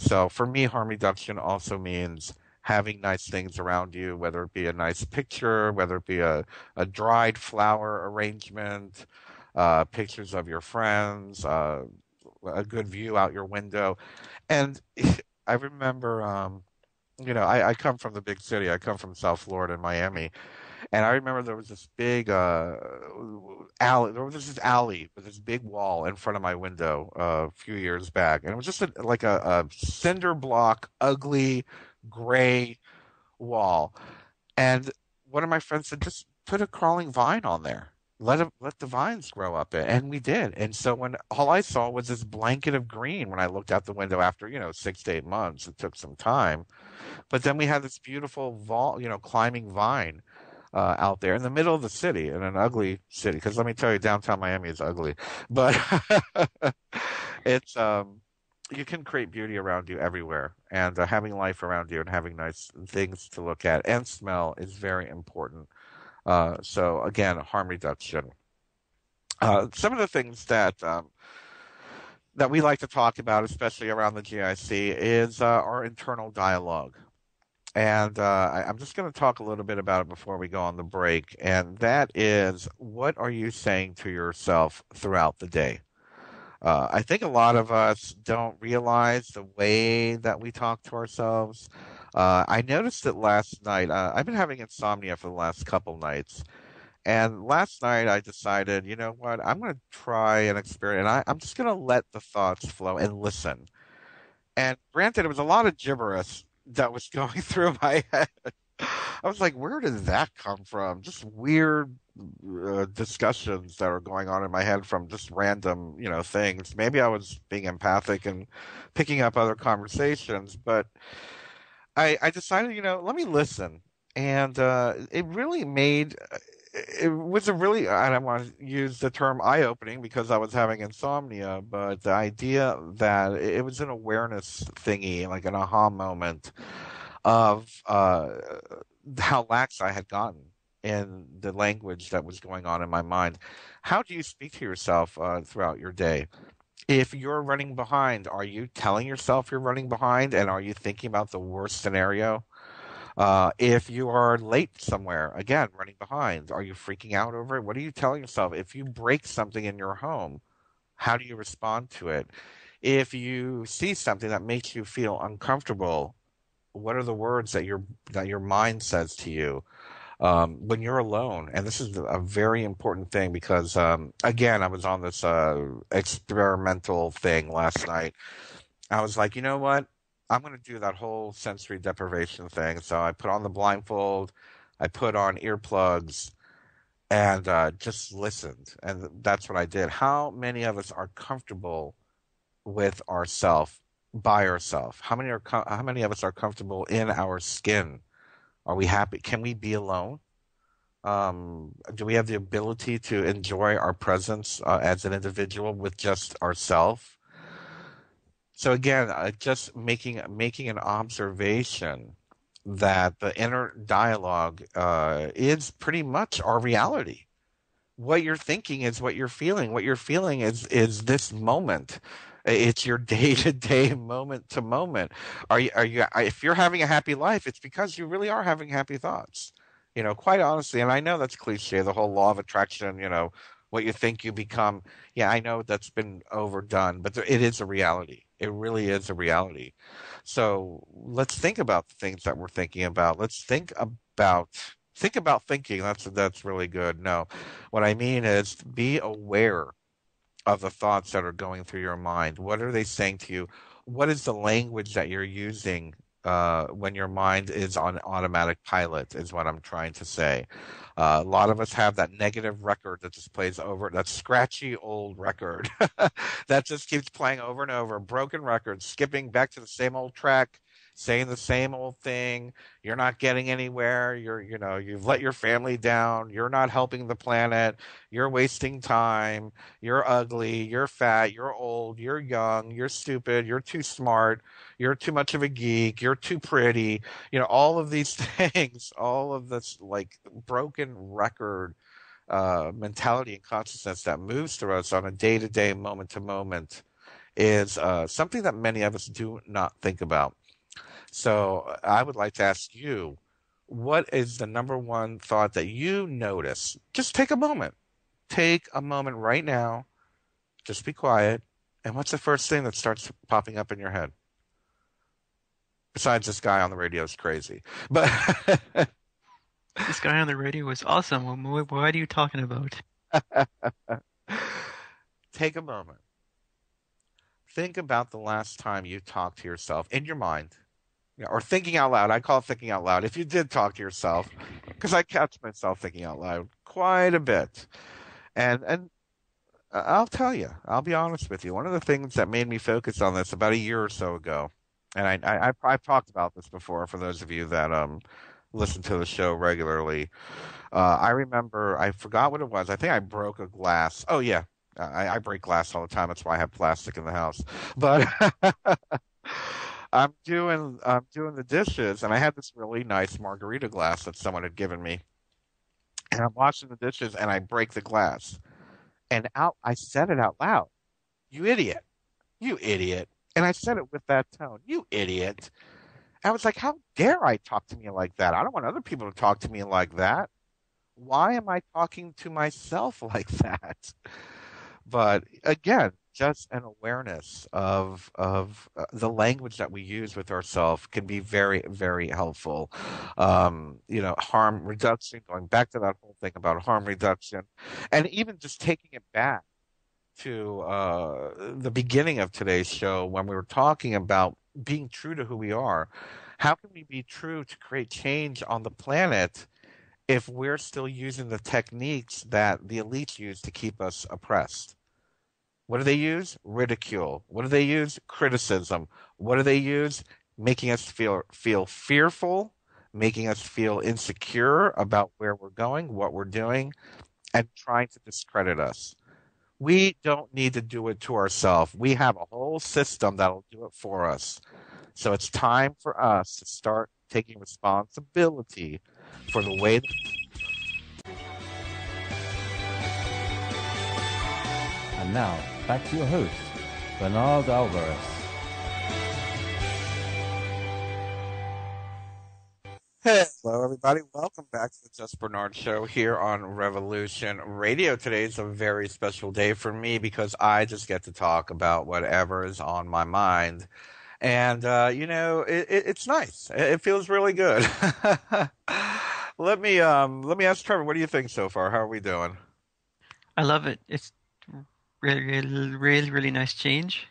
So for me, harm reduction also means having nice things around you, whether it be a nice picture, whether it be a dried flower arrangement, pictures of your friends, a good view out your window. And I remember, I come from the big city. I come from South Florida and Miami. And I remember there was this big alley. There was this alley with this big wall in front of my window a few years back, and it was just a cinder block, ugly, gray wall. And one of my friends said, "Just put a crawling vine on there. Let the vines grow up it." And we did. And so when all I saw was this blanket of green when I looked out the window after 6 to 8 months, it took some time, but then we had this beautiful climbing vine. Out there in the middle of the city, in an ugly city, because let me tell you, downtown Miami is ugly, but it's you can create beauty around you everywhere, and having life around you and having nice things to look at and smell is very important. So again, harm reduction. Some of the things that that we like to talk about, especially around the GIC, is our internal dialogue. And I'm just going to talk a little bit about it before we go on the break. And that is, what are you saying to yourself throughout the day? I think a lot of us don't realize the way that we talk to ourselves. I noticed it last night. I've been having insomnia for the last couple nights. And last night I decided, you know what, I'm going to try an experiment. And I'm just going to let the thoughts flow and listen. And granted, it was a lot of gibberish that was going through my head. I was like, where did that come from? Just weird discussions that were going on in my head from just random, things. Maybe I was being empathic and picking up other conversations, but I decided, let me listen. And it was I don't want to use the term eye-opening because I was having insomnia, but the idea that it was an awareness thingy, like an aha moment of how lax I had gotten in the language that was going on in my mind. How do you speak to yourself throughout your day? If you're running behind, are you telling yourself you're running behind, and are you thinking about the worst scenario? If you are late somewhere, again, running behind, are you freaking out over it? What are you telling yourself? If you break something in your home, how do you respond to it? If you see something that makes you feel uncomfortable, what are the words that your mind says to you? When you're alone, and this is a very important thing because, again, I was on this experimental thing last night. I was like, you know what? I'm going to do that whole sensory deprivation thing. So I put on the blindfold, I put on earplugs, and just listened. And that's what I did. How many of us are comfortable with ourselves, by ourselves? How many of us are comfortable in our skin? Are we happy? Can we be alone? Do we have the ability to enjoy our presence as an individual with just ourselves? So again, just making an observation that the inner dialogue is pretty much our reality. What you're thinking is what you're feeling. What you're feeling is this moment. It's your day-to-day, moment-to-moment. If you're having a happy life, it's because you really are having happy thoughts. Quite honestly, and I know that's cliche, the whole law of attraction, what you think you become. Yeah, I know that's been overdone, but it is a reality. It really is a reality. So let's think about the things that we're thinking about. Let's think about thinking. That's really good. No, what I mean is be aware of the thoughts that are going through your mind. What are they saying to you? What is the language that you're using when your mind is on automatic pilot is what I'm trying to say. A lot of us have that negative record that just plays over, that scratchy old record that just keeps playing over and over, broken records, skipping back to the same old track, saying the same old thing. You're not getting anywhere. You've let your family down. You're not helping the planet. You're wasting time. You're ugly. You're fat. You're old. You're young. You're stupid. You're too smart. You're too much of a geek. You're too pretty. All of these things, all of this like broken record mentality and consciousness that moves through us on a day-to-day, moment-to-moment is something that many of us do not think about. So I would like to ask you, what is the number one thought that you notice? Just take a moment. Take a moment right now. Just be quiet. And what's the first thing that starts popping up in your head? Besides, this guy on the radio is crazy. But this guy on the radio is awesome. What are you talking about? Take a moment. Think about the last time you talked to yourself in your mind. Or thinking out loud. I call it thinking out loud. If you did talk to yourself, because I catch myself thinking out loud quite a bit. And I'll tell you, I'll be honest with you. One of the things that made me focus on this about a year or so ago, and I've talked about this before for those of you that listen to the show regularly. I remember, I forgot what it was. I think I broke a glass. Oh, yeah. I break glass all the time. That's why I have plastic in the house. But I'm doing the dishes, and I had this really nice margarita glass that someone had given me. And I'm washing the dishes, and I break the glass. And I said it out loud. You idiot. You idiot. And I said it with that tone. You idiot. I was like, how dare I talk to me like that? I don't want other people to talk to me like that. Why am I talking to myself like that? But again, just an awareness of the language that we use with ourselves can be very, very helpful. Harm reduction, going back to that whole thing about harm reduction, and even just taking it back to the beginning of today's show when we were talking about being true to who we are. How can we be true to create change on the planet if we're still using the techniques that the elites use to keep us oppressed? What do they use? Ridicule. What do they use? Criticism. What do they use? Making us feel fearful, making us feel insecure about where we're going, what we're doing, and trying to discredit us. We don't need to do it to ourselves. We have a whole system that'll do it for us. So it's time for us to start taking responsibility for the way that... And now, back to your host, Bernard Alvarez. Hello, everybody. Welcome back to the Just Bernard Show here on Revolution Radio. Today is a very special day for me because I just get to talk about whatever is on my mind. And, it's nice. It feels really good. Let me ask Trevor, what do you think so far? How are we doing? I love it. It's really nice change.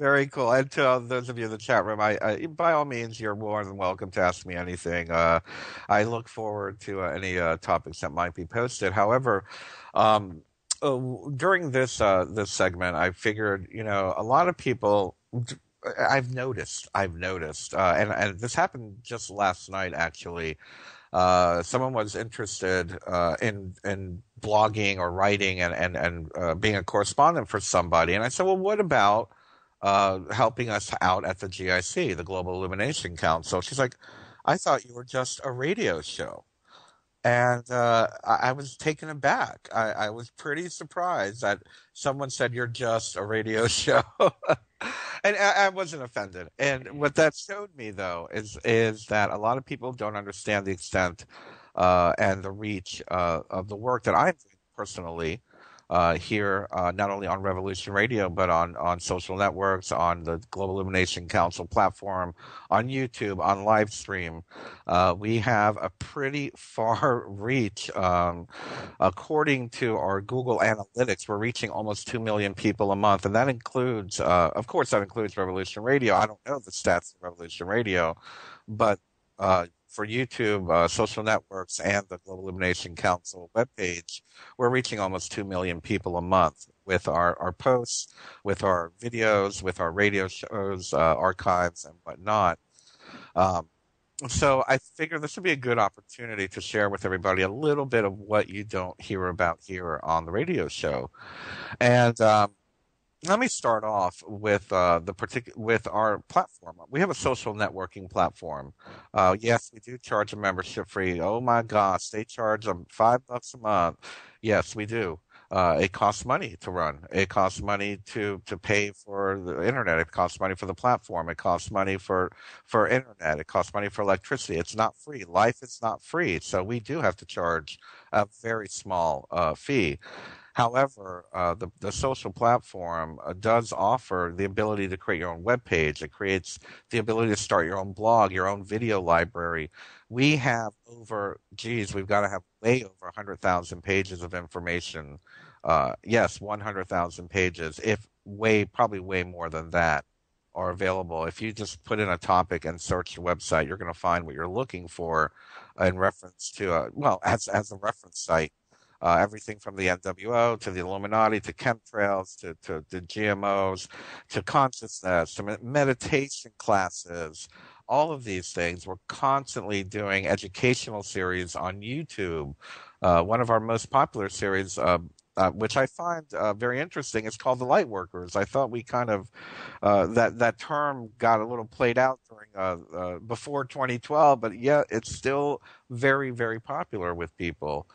Very cool. And to those of you in the chat room, I by all means, you're more than welcome to ask me anything. I look forward to any topics that might be posted. However, during this segment, I figured, a lot of people I've noticed, and this happened just last night, actually. Someone was interested in blogging or writing and being a correspondent for somebody. And I said, well, what about helping us out at the GIC, the Global Illumination Council? She's like, I thought you were just a radio show. And I was taken aback. I was pretty surprised that someone said, you're just a radio show. And I wasn't offended. And what that showed me, though, is that a lot of people don't understand the extent and the reach of the work that I'm doing personally here, not only on Revolution Radio, but on social networks, on the Global Illumination Council platform, on YouTube, on live stream. We have a pretty far reach. According to our Google Analytics, we're reaching almost 2 million people a month. And that includes, of course, that includes Revolution Radio. I don't know the stats of Revolution Radio, but for YouTube, social networks, and the Global Illumination Council webpage, we're reaching almost 2 million people a month with our posts, with our videos, with our radio shows, archives, and whatnot. So I figure this would be a good opportunity to share with everybody a little bit of what you don't hear about here on the radio show. And let me start off with with our platform. We have a social networking platform. Yes, we do charge a membership fee. Oh my gosh, they charge $5 a month. Yes, we do. It costs money to run. It costs money to pay for the internet. It costs money for the platform. It costs money for internet. It costs money for electricity. It's not free. Life is not free. So we do have to charge a very small fee. However, the social platform does offer the ability to create your own web page. It creates the ability to start your own blog, your own video library. We have we've got to have way over 100,000 pages of information. Yes, 100,000 pages, probably way more than that, are available. If you just put in a topic and search the website, you're going to find what you're looking for in reference to, as a reference site. Everything from the NWO to the Illuminati to chemtrails to GMOs to consciousness to meditation classes, all of these things. We're constantly doing educational series on YouTube. One of our most popular series, which I find very interesting, is called The Lightworkers. I thought we kind of that term got a little played out during before 2012, but yeah, it's still very, very popular with people.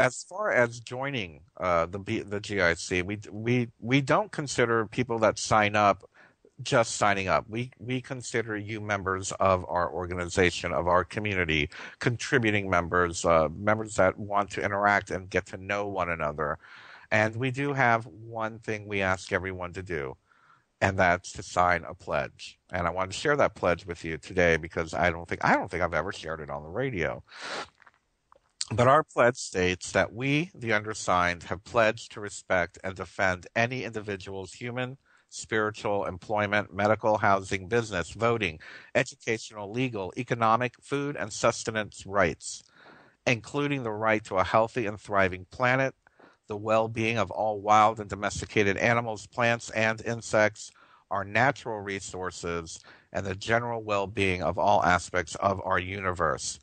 As far as joining the GIC, we don't consider people that sign up just signing up. We consider you members of our organization, of our community, contributing members, members that want to interact and get to know one another. And we do have one thing we ask everyone to do, and that's to sign a pledge. And I wanted to share that pledge with you today because I don't think I've ever shared it on the radio. But our pledge states that we, the undersigned, have pledged to respect and defend any individual's human, spiritual, employment, medical, housing, business, voting, educational, legal, economic, food, and sustenance rights, including the right to a healthy and thriving planet, the well-being of all wild and domesticated animals, plants, and insects, our natural resources, and the general well-being of all aspects of our universe.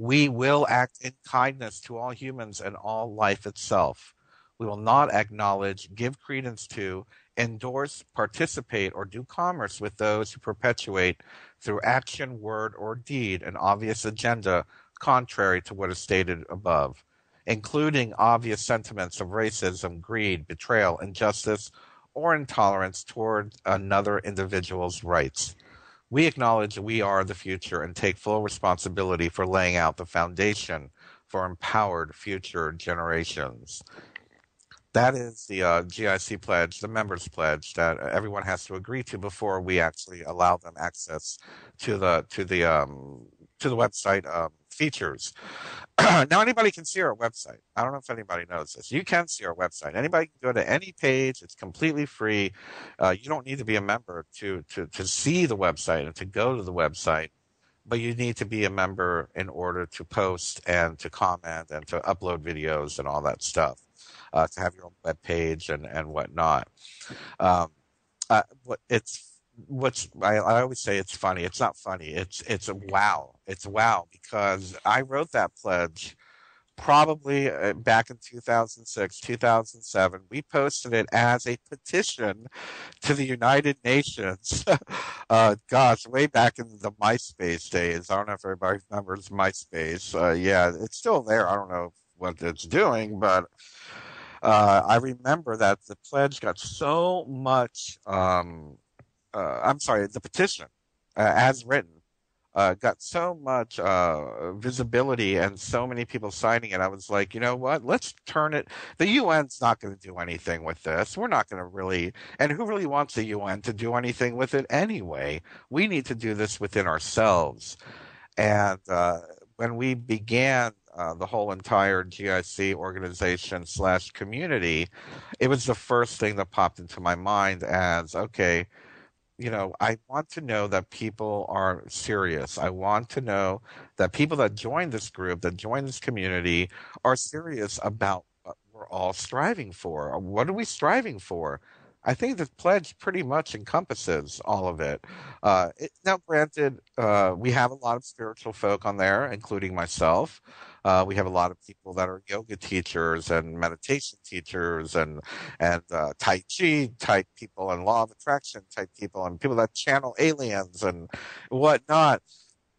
We will act in kindness to all humans and all life itself. We will not acknowledge, give credence to, endorse, participate, or do commerce with those who perpetuate through action, word, or deed an obvious agenda contrary to what is stated above, including obvious sentiments of racism, greed, betrayal, injustice, or intolerance toward another individual's rights. We acknowledge we are the future and take full responsibility for laying out the foundation for empowered future generations. That is the GIC pledge, the members pledge, that everyone has to agree to before we actually allow them access to the website features. Now, anybody can see our website. I don't know if anybody knows this. You can see our website. Anybody can go to any page. It's completely free. You don't need to be a member to see the website and to go to the website, but you need to be a member in order to post and to comment and to upload videos and all that stuff, to have your own web page and whatnot. I always say it's funny. It's not funny. It's a wow. It's wow, because I wrote that pledge probably back in 2006, 2007. We posted it as a petition to the United Nations. Way back in the MySpace days. I don't know if everybody remembers MySpace. Yeah, it's still there. I don't know what it's doing, but I remember that the pledge got so much the petition as written got so much visibility and so many people signing it. I was like, you know what? Let's turn it. The UN's not going to do anything with this. We're not going to really. And who really wants the UN to do anything with it anyway? We need to do this within ourselves. And when we began the whole entire GIC organization / community, it was the first thing that popped into my mind as, okay, you know, I want to know that people are serious. I want to know that people that join this group, that join this community, are serious about what we're all striving for. What are we striving for? I think the pledge pretty much encompasses all of it. Now, granted, we have a lot of spiritual folk on there, including myself. We have a lot of people that are yoga teachers and meditation teachers and Tai Chi type people and law of attraction type people and people that channel aliens and whatnot.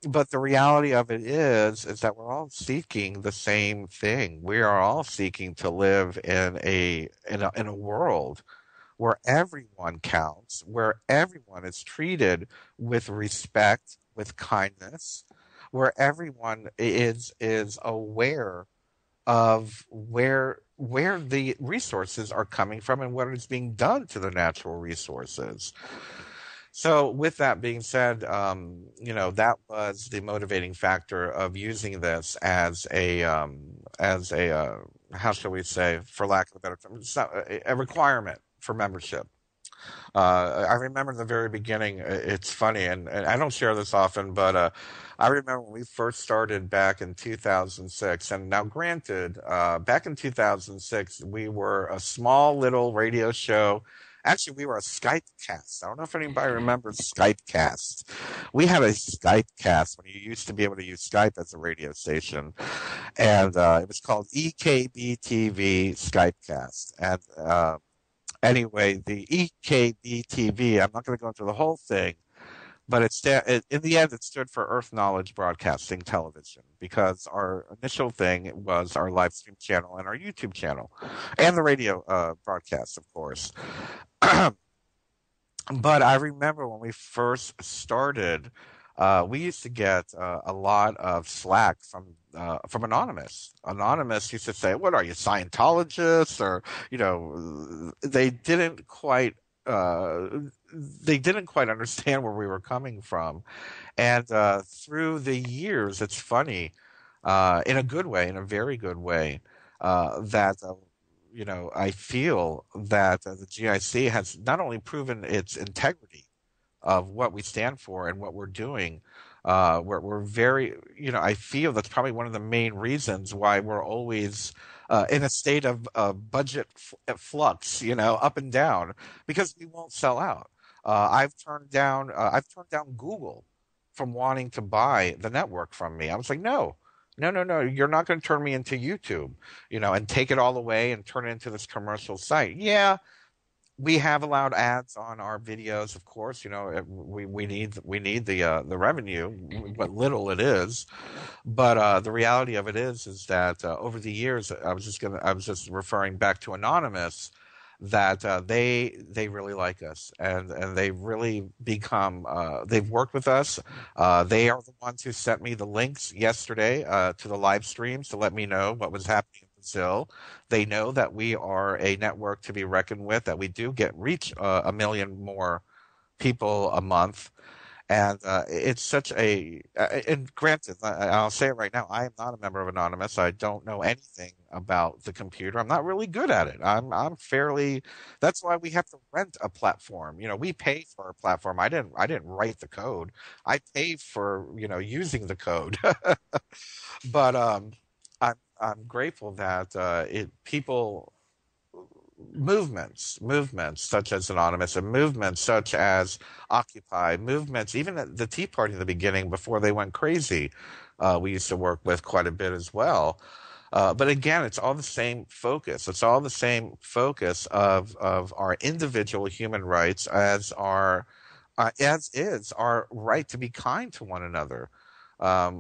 But the reality of it is that we're all seeking the same thing. We are all seeking to live in a world where everyone counts, where everyone is treated with respect, with kindness, where everyone is aware of where the resources are coming from and what is being done to the natural resources. So with that being said, you know, that was the motivating factor of using this as a how shall we say, for lack of a better term, it's not a requirement for membership. I remember in the very beginning, it's funny, and I don't share this often, but I remember when we first started back in 2006, and now granted, back in 2006, we were a small little radio show. Actually, we were a Skype cast. I don't know if anybody remembers Skype cast. We had a Skype cast when you used to be able to use Skype as a radio station. And it was called EKB-TV Skype cast. And anyway, the EKB-TV, I'm not going to go into the whole thing, but in the end it stood for Earth Knowledge Broadcasting Television, because our initial thing was our live stream channel and our YouTube channel and the radio broadcast, of course. But I remember when we first started, we used to get a lot of slack from Anonymous. Anonymous used to say, "What are you, Scientologists?" Or, you know, they didn't quite understand where we were coming from. And through the years, it's funny, in a good way, in a very good way, that. You know, I feel that the GIC has not only proven its integrity of what we stand for and what we're doing, we're very, you know, I feel that's probably one of the main reasons why we're always in a state of budget flux, you know, up and down, because we won't sell out. I've turned down Google from wanting to buy the network from me. I was like, no, you're not going to turn me into YouTube, you know, and take it all away and turn it into this commercial site. Yeah, we have allowed ads on our videos, of course. You know, we need the revenue, what little it is. But the reality of it is that over the years, I was just referring back to Anonymous, that they really like us, and they really become they've worked with us. They are the ones who sent me the links yesterday to the live streams to let me know what was happening in Brazil. They know that we are a network to be reckoned with, that we do reach 1 million more people a month. And it's such a – and granted, I'll say it right now, I am not a member of Anonymous. I don't know anything about the computer. I'm not really good at it. I'm fairly – that's why we have to rent a platform. You know, we pay for a platform. I didn't write the code. I pay for, you know, using the code. But I'm grateful that people – movements such as Anonymous and movements such as Occupy, movements, even at the Tea Party in the beginning before they went crazy, we used to work with quite a bit as well. But again, it's all the same focus. It's all the same focus of our individual human rights as our as is our right to be kind to one another. I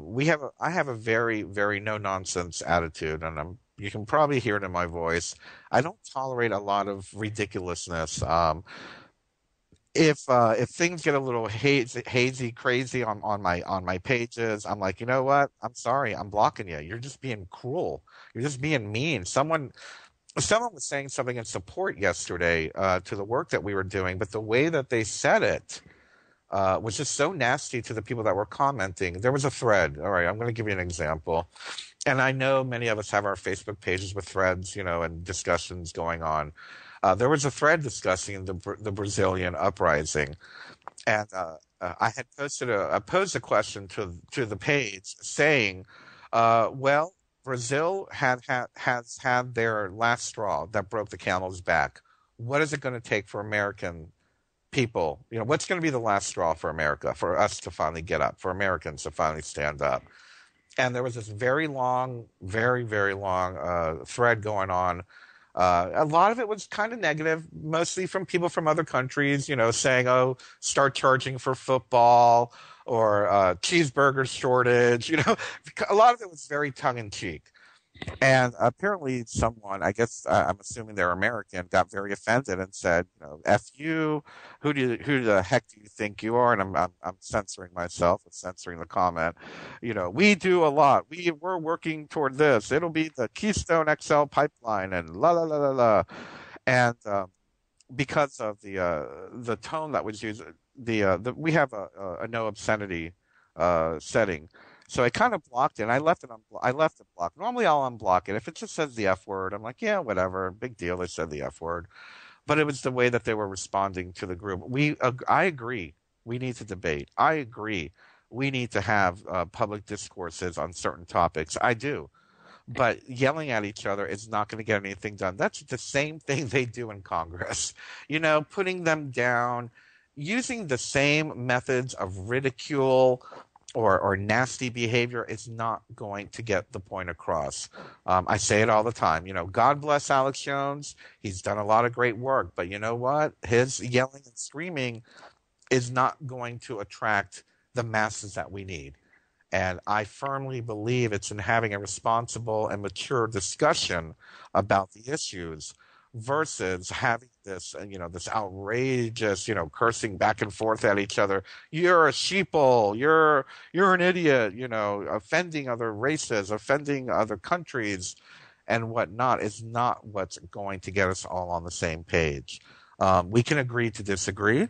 have a very, very no-nonsense attitude, and you can probably hear it in my voice. I don't tolerate a lot of ridiculousness. if things get a little hazy, crazy on my pages, I'm like, you know what? I'm sorry, I'm blocking you. You're just being cruel. You're just being mean. Someone was saying something in support yesterday to the work that we were doing, but the way that they said it was just so nasty to the people that were commenting. There was a thread. All right, I'm going to give you an example. And I know many of us have our Facebook pages with threads, and discussions going on. There was a thread discussing the Brazilian uprising, and I had posed a question to the page saying, "Well, Brazil has had their last straw that broke the camel's back. What is it going to take for American people? What's going to be the last straw for America, for us to finally get up, for Americans to finally stand up?" And there was this very long, very, very long thread going on. A lot of it was kind of negative, mostly from people from other countries, saying, oh, start charging for football, or cheeseburger shortage. A lot of it was very tongue-in-cheek. And apparently someone, I guess I'm assuming they're American, got very offended and said, F you, who the heck do you think you are? And I'm censoring myself and censoring the comment. We do a lot. We're working toward this. It'll be the Keystone XL pipeline and la, la, la, la, la. And because of the tone that was used, we have a no obscenity setting. So I kind of blocked it, and I left it blocked. Normally I'll unblock it. If it just says the F word, I'm like, yeah, whatever, big deal, they said the F word. But it was the way that they were responding to the group. I agree. We need to debate. I agree. We need to have public discourses on certain topics. I do. But yelling at each other is not going to get anything done. That's the same thing they do in Congress. Putting them down, using the same methods of ridicule or nasty behavior is not going to get the point across. I say it all the time. God bless Alex Jones. He's done a lot of great work, but you know what? His yelling and screaming is not going to attract the masses that we need. And I firmly believe it's in having a responsible and mature discussion about the issues versus having this, this outrageous, cursing back and forth at each other. You're a sheeple. You're an idiot. Offending other races, offending other countries, and whatnot is not what's going to get us all on the same page. We can agree to disagree.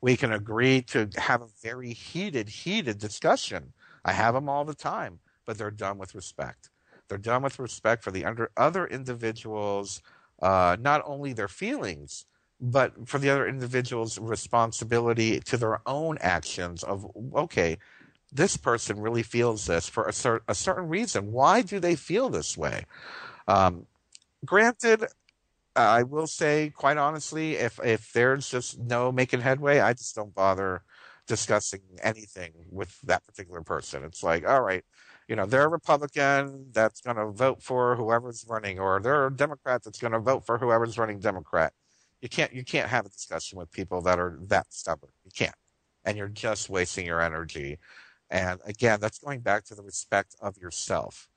We can agree to have a very heated discussion. I have them all the time, but they're done with respect. They're done with respect for the other individuals. Not only their feelings, but for the other individual's responsibility to their own actions of, okay, this person really feels this for a certain reason. Why do they feel this way? Granted, I will say quite honestly, if there's just no making headway, I just don't bother discussing anything with that particular person. It's like, all right. They're a Republican that's going to vote for whoever's running, or they're a Democrat that's going to vote for whoever's running Democrat. You can't have a discussion with people that are that stubborn. You can't. And you're just wasting your energy. And again, that's going back to the respect of yourself.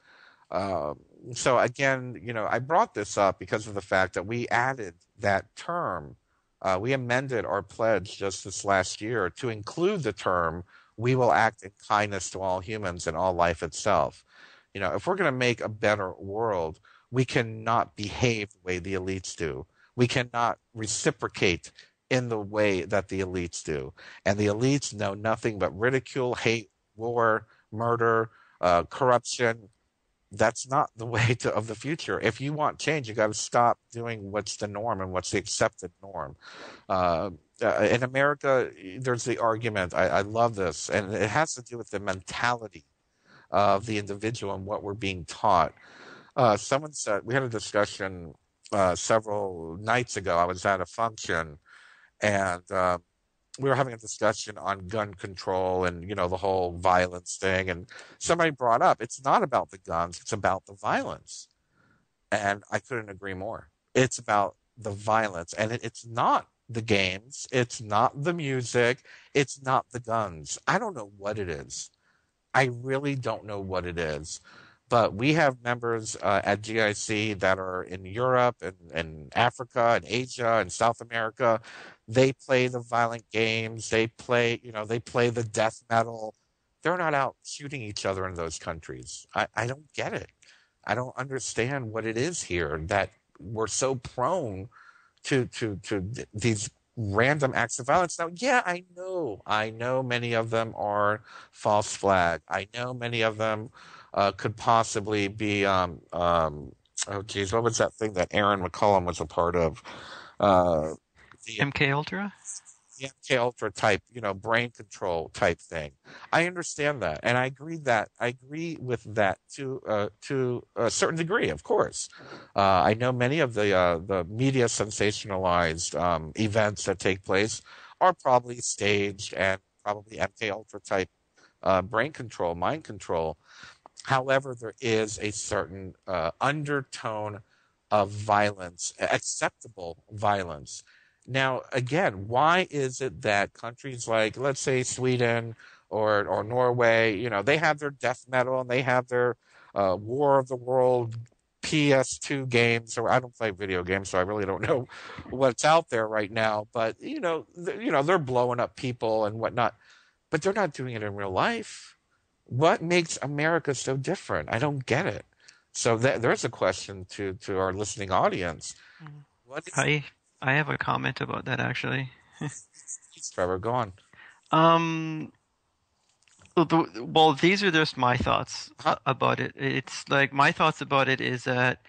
So again, I brought this up because of the fact that we added that term. We amended our pledge just this last year to include the term "We will act in kindness to all humans and all life itself." If we're going to make a better world, we cannot behave the way the elites do. We cannot reciprocate in the way that the elites do. And the elites know nothing but ridicule, hate, war, murder, corruption. That's not the way of the future. If you want change, you got to stop doing what's the norm and what's the accepted norm. In America, there's the argument, I love this, and it has to do with the mentality of the individual and what we're being taught. Someone said, we had a discussion several nights ago. I was at a function, and we were having a discussion on gun control and, the whole violence thing. And somebody brought up, it's not about the guns, it's about the violence. And I couldn't agree more. It's about the violence, and it's not the games, it's not the music, it's not the guns. I don't know what it is. I really don't know what it is. But we have members at GIC that are in Europe and Africa and Asia and South America. They play the violent games. They play the death metal. They're not out shooting each other in those countries. I don't get it. I don't understand what it is here that we're so prone to these random acts of violence. Now, yeah, I know many of them are false flag. I know many of them could possibly be what was that thing that Aaron McCollum was a part of? The MKUltra? The MKUltra type, brain control type thing. I understand that, and I agree with that to a certain degree, of course. I know many of the media sensationalized events that take place are probably staged and probably MKUltra type brain control, mind control. However, there is a certain undertone of violence, acceptable violence. Now, again, why is it that countries like, let's say, Sweden or Norway, they have their death metal and they have their War of the World PS2 games. So I don't play video games, so I really don't know what's out there right now. But they're blowing up people and whatnot, but they're not doing it in real life. What makes America so different? I don't get it. So there's a question to our listening audience. I have a comment about that, actually. Trevor, go on. Well, these are just my thoughts about it. It's like my thoughts about it is that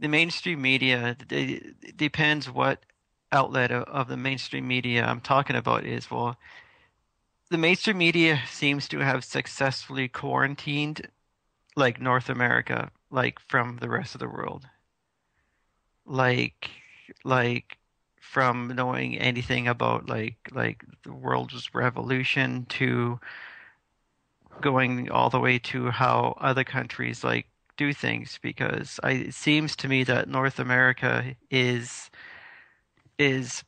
the mainstream media, it depends what outlet of the mainstream media I'm talking about is. Well, the mainstream media seems to have successfully quarantined like North America, like from the rest of the world. Like from knowing anything about like the world's revolution to going all the way to how other countries like do things, because it seems to me that North America is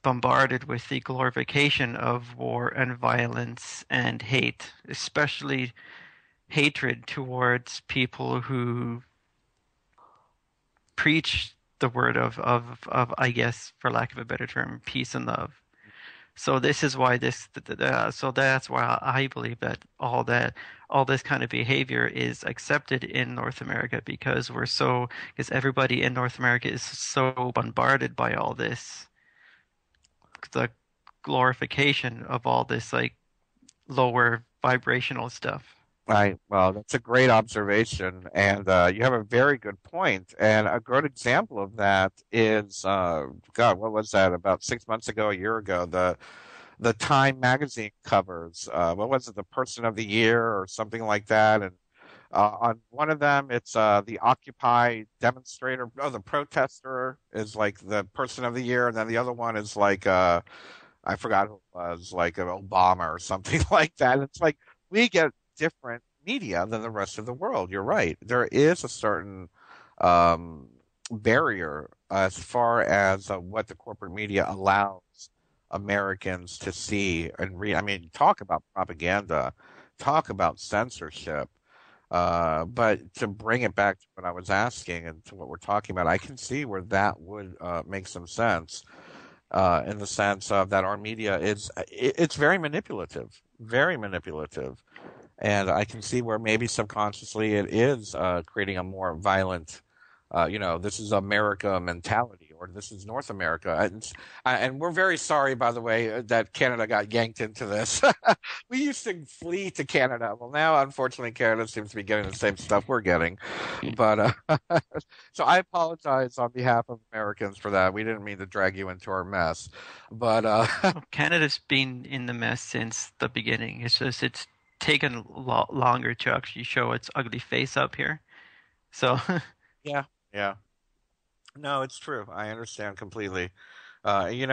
bombarded with the glorification of war and violence and hate, especially hatred towards people who preach the word of I guess, for lack of a better term, peace and love. So this is why so that's why I believe that all this kind of behavior is accepted in North America, because everybody in North America is so bombarded by all this, the glorification of all this like lower vibrational stuff. Right. Well, that's a great observation, and you have a very good point. And a good example of that is, what was that? About 6 months ago, a year ago, the Time magazine covers. What was it? The Person of the Year or something like that. And on one of them, it's the Occupy demonstrator. Oh, the protester is like the Person of the Year, and then the other one is like I forgot who it was, like an Obama or something like that. It's like we get different media than the rest of the world. You're right. There is a certain barrier as far as what the corporate media allows Americans to see and read. I mean, talk about propaganda, talk about censorship. But to bring it back to what I was asking and to what we're talking about, I can see where that would make some sense in the sense of that our media it's very manipulative, very manipulative. And I can see where maybe subconsciously it is creating a more violent, this is America mentality, or this is North America. And we're very sorry, by the way, that Canada got yanked into this. We used to flee to Canada. Well, now, unfortunately, Canada seems to be getting the same stuff we're getting. But so I apologize on behalf of Americans for that. We didn't mean to drag you into our mess. But Canada's been in the mess since the beginning. It's just it's taken longer to actually show its ugly face up here. So yeah no, it's true. I understand completely. I can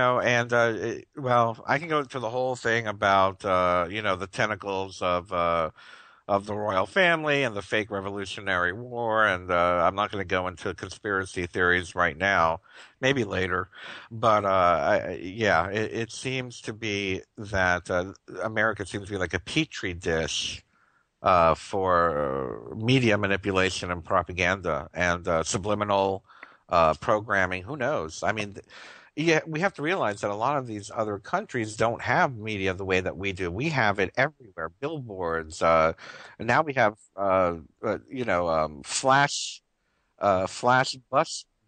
go through the whole thing about the tentacles of the royal family and the fake Revolutionary War, and I'm not going to go into conspiracy theories right now, maybe later, but it seems to be that America seems to be like a petri dish for media manipulation and propaganda and subliminal programming. Who knows? I mean, yeah, we have to realize that a lot of these other countries don't have media the way that we do. We have it everywhere: billboards. And now we have, flash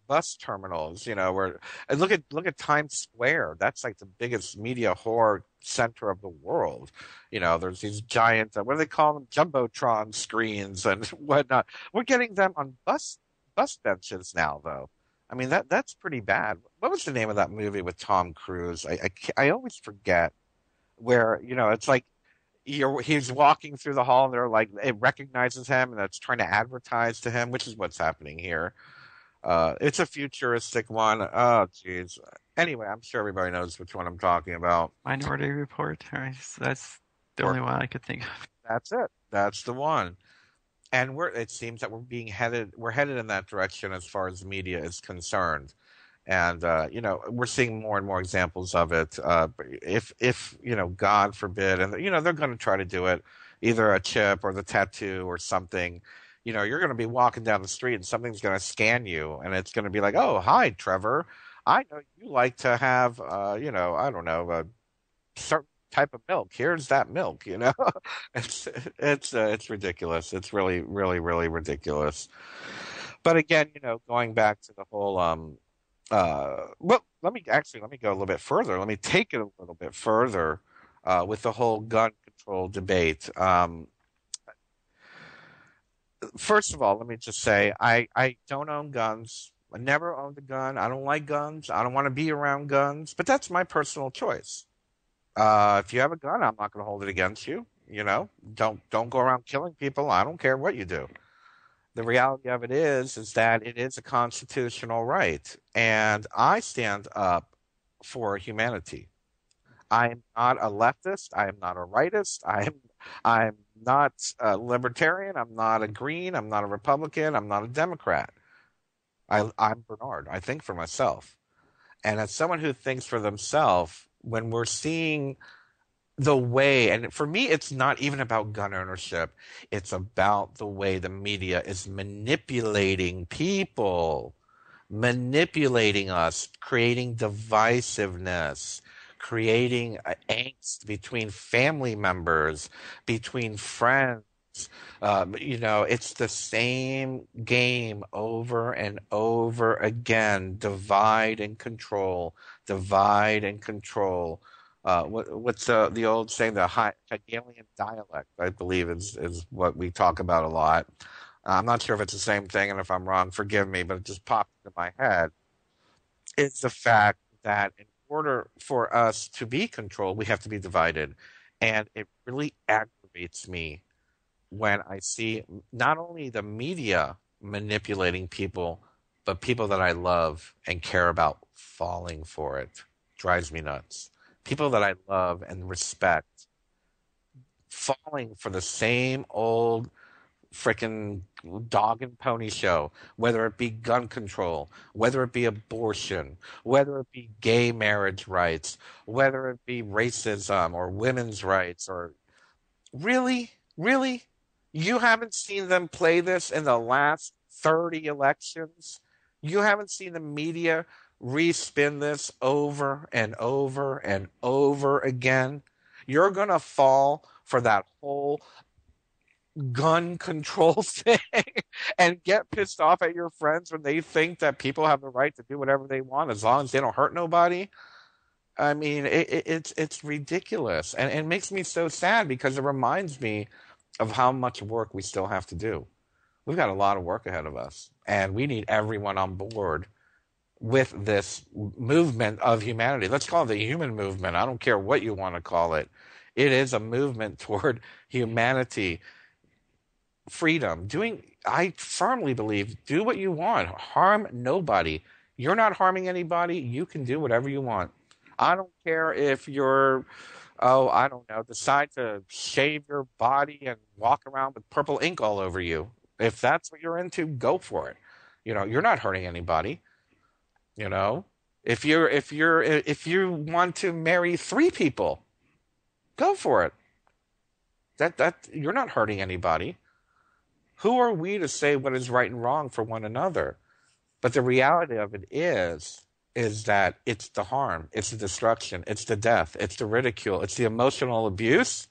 bus terminals. You know, where and look at Times Square. That's like the biggest media whore center of the world. You know, there's these giant, what do they call them? Jumbotron screens and whatnot. We're getting them on bus benches now, though. I mean, that's pretty bad. What was the name of that movie with Tom Cruise? I always forget, where, you know, it's like he's walking through the hall and they're like, it recognizes him and it's trying to advertise to him, which is what's happening here. It's a futuristic one. Oh, jeez. Anyway, I'm sure everybody knows which one I'm talking about. Minority Report. All right, so that's the only one I could think of. That's it. That's the one. And it seems that we're headed in that direction as far as media is concerned, and we're seeing more and more examples of it. If you know, God forbid, and you know they're going to try to do it, either a chip or the tattoo or something. You know, you're going to be walking down the street and something's going to scan you, and it's going to be like, "Oh, hi, Trevor. I know you like to have, I don't know, a certain type of milk. Here's that milk, you know." It's ridiculous. It's really, really, really ridiculous. But again, you know, going back to the whole well, let me go a little bit further. Let me take it a little bit further with the whole gun control debate. First of all, let me just say I don't own guns. I never owned a gun. I don't like guns. I don't want to be around guns, but that's my personal choice. If you have a gun, I'm not going to hold it against you. You know, don't go around killing people. I don't care what you do. The reality of it is that it is a constitutional right, and I stand up for humanity. I am not a leftist. I am not a rightist. I'm not a libertarian. I'm not a green. I'm not a Republican. I'm not a Democrat. I'm Bernard. I think for myself, and as someone who thinks for themselves. When we're seeing the way, and for me, it's not even about gun ownership. It's about the way the media is manipulating people, manipulating us, creating divisiveness, creating angst between family members, between friends. You know, it's the same game over and over again. Divide and control. Divide and control. What's the old saying? The Hegelian dialect, I believe, is what we talk about a lot. I'm not sure if it's the same thing, and if I'm wrong, forgive me, but it just popped into my head. It's the fact that in order for us to be controlled, we have to be divided, and it really aggravates me when I see not only the media manipulating people, but people that I love and care about falling for it. Drives me nuts. People that I love and respect falling for the same old freaking dog and pony show, whether it be gun control, whether it be abortion, whether it be gay marriage rights, whether it be racism or women's rights, or really? You haven't seen them play this in the last 30 elections? You haven't seen the media re-spin this over and over and over again? You're going to fall for that whole gun control thing and get pissed off at your friends when they think that people have the right to do whatever they want as long as they don't hurt nobody? I mean, it's ridiculous. And it makes me so sad because it reminds me of how much work we still have to do. We've got a lot of work ahead of us, and we need everyone on board with this movement of humanity. Let's call it the human movement. I don't care what you want to call it. It is a movement toward humanity, freedom. I firmly believe, do what you want. Harm nobody. You're not harming anybody. You can do whatever you want. I don't care if you're... oh, I don't know, decide to shave your body and walk around with purple ink all over you. If that's what you're into, go for it. You know, you're not hurting anybody. You know, if you want to marry 3 people, go for it. That you're not hurting anybody. Who are we to say what is right and wrong for one another? But the reality of it is that it's the harm, it's the destruction, it's the death, it's the ridicule, it's the emotional abuse,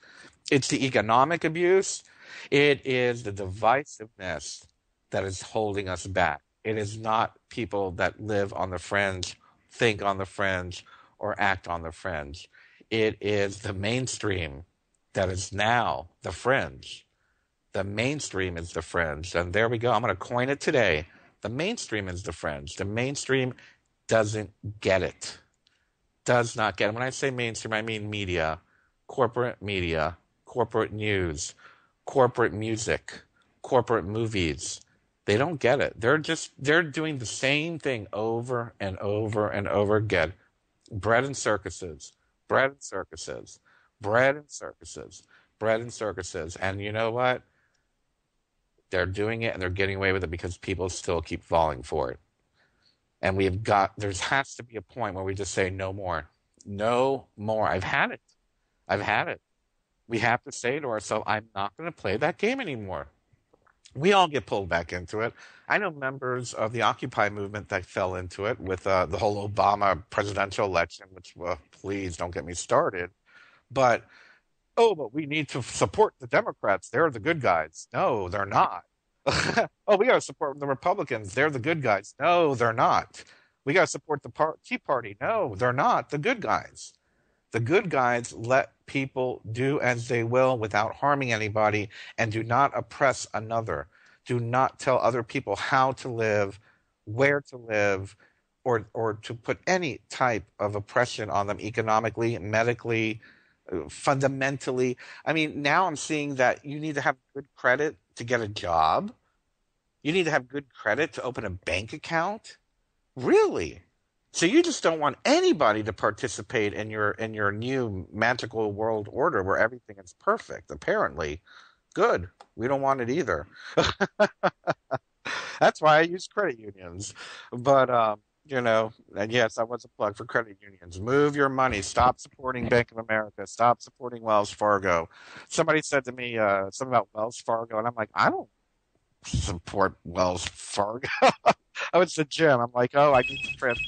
it's the economic abuse, it is the divisiveness that is holding us back. It is not people that live on the fringe, think on the fringe, or act on the fringe. It is the mainstream that is now the fringe. The mainstream is the fringe. And there we go. I'm going to coin it today. The mainstream is the fringe. The mainstream doesn't get it. Does not get it. When I say mainstream, I mean media, corporate news, corporate music, corporate movies. They don't get it. They're doing the same thing over and over and over again. Bread and circuses, bread and circuses, bread and circuses, bread and circuses. And you know what? They're doing it and they're getting away with it because people still keep falling for it. And there has to be a point where we just say no more. No more. I've had it. We have to say to ourselves, I'm not going to play that game anymore. We all get pulled back into it. I know members of the Occupy movement that fell into it with the whole Obama presidential election, which, well, please don't get me started. But, but we need to support the Democrats. They're the good guys. No, they're not. We got to support the Republicans. They're the good guys. No, they're not. We got to support the Tea Party. No, they're not the good guys. The good guys let people do as they will without harming anybody and do not oppress another. Do not tell other people how to live, where to live, or to put any type of oppression on them economically, medically, fundamentally. I mean, now I'm seeing that you need to have good credit to get a job. You need to have good credit to open a bank account. Really? So you just don't want anybody to participate in your new magical world order where everything is perfect, apparently. Good. We don't want it either. That's why I use credit unions. But, and yes, I was a plug for credit unions. Move your money. Stop supporting Bank of America. Stop supporting Wells Fargo. Somebody said to me something about Wells Fargo, and I'm like, I don't support Wells Fargo. Oh, it's the gym. I'm like, I need to print.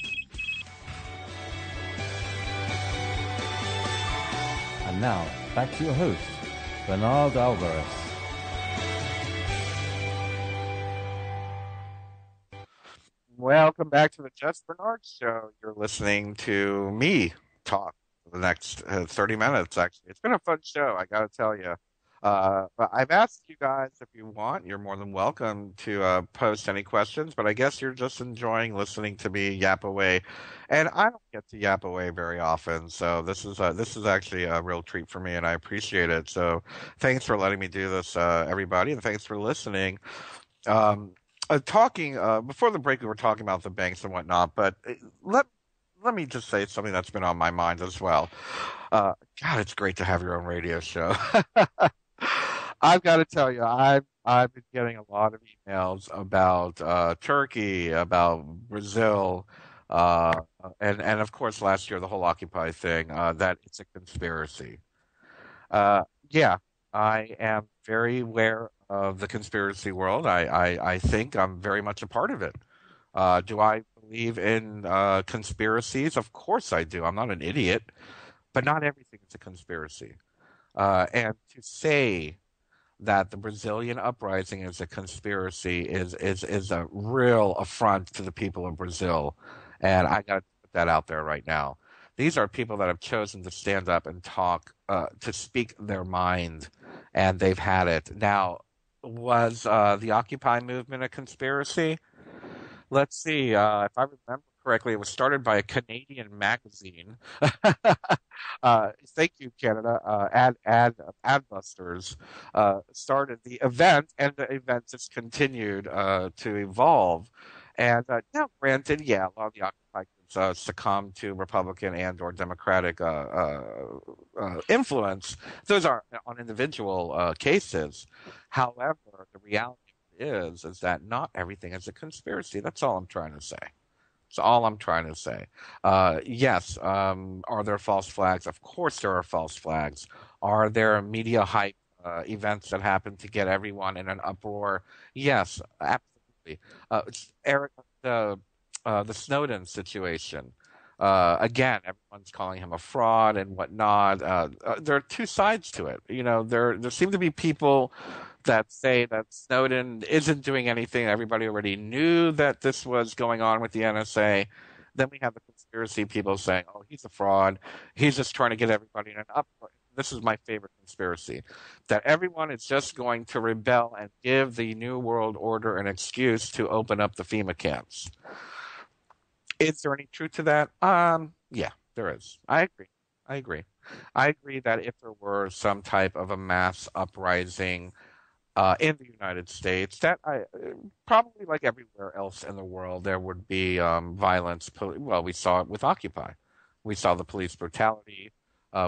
And now, back to your host, Bernard Alvarez. Welcome back to the Just Bernard Show. You're listening to me talk for the next 30 minutes, actually. It's been a fun show, I got to tell you. But I've asked you guys if you want, you're more than welcome to post any questions, but I guess you're just enjoying listening to me yap away. And I don't get to yap away very often, so this is actually a real treat for me, and I appreciate it. So thanks for letting me do this, everybody, and thanks for listening. Before the break, we were talking about the banks and whatnot, but let me just say something that's been on my mind as well. God, it's great to have your own radio show. I've got to tell you, I've been getting a lot of emails about Turkey, about Brazil, and of course last year the whole Occupy thing, that it's a conspiracy. Yeah, I am very aware of the conspiracy world. I think I'm very much a part of it. Do I believe in conspiracies? Of course I do. I'm not an idiot, but not everything is a conspiracy. And to say that the Brazilian uprising is a conspiracy is a real affront to the people of Brazil. And I got to put that out there right now. These are people that have chosen to stand up and talk, to speak their mind, and they've had it. Now, was the Occupy movement a conspiracy? Let's see. If I remember correctly, it was started by a Canadian magazine. Thank you, Canada. Adbusters started the event, and the event has continued to evolve. And now, granted, yeah, a lot of the Occupy groups succumbed to Republican and/or Democratic influence. Those are on individual cases. However, the reality is that not everything is a conspiracy. That's all I'm trying to say. That's all I'm trying to say. Yes, are there false flags? Of course there are false flags. Are there media hype events that happen to get everyone in an uproar. Yes, absolutely. Eric, the Snowden situation. Again, everyone's calling him a fraud and whatnot. There are two sides to it. You know, there seem to be people that say that Snowden isn't doing anything. Everybody already knew that this was going on with the NSA. Then we have the conspiracy people saying, oh, he's a fraud. He's just trying to get everybody in an uproar. This is my favorite conspiracy, that everyone is just going to rebel and give the New World Order an excuse to open up the FEMA camps. Is there any truth to that? Yeah, there is. I agree that if there were some type of a mass uprising in the United States, that probably like everywhere else in the world, there would be violence. Well, we saw it with Occupy. We saw the police brutality.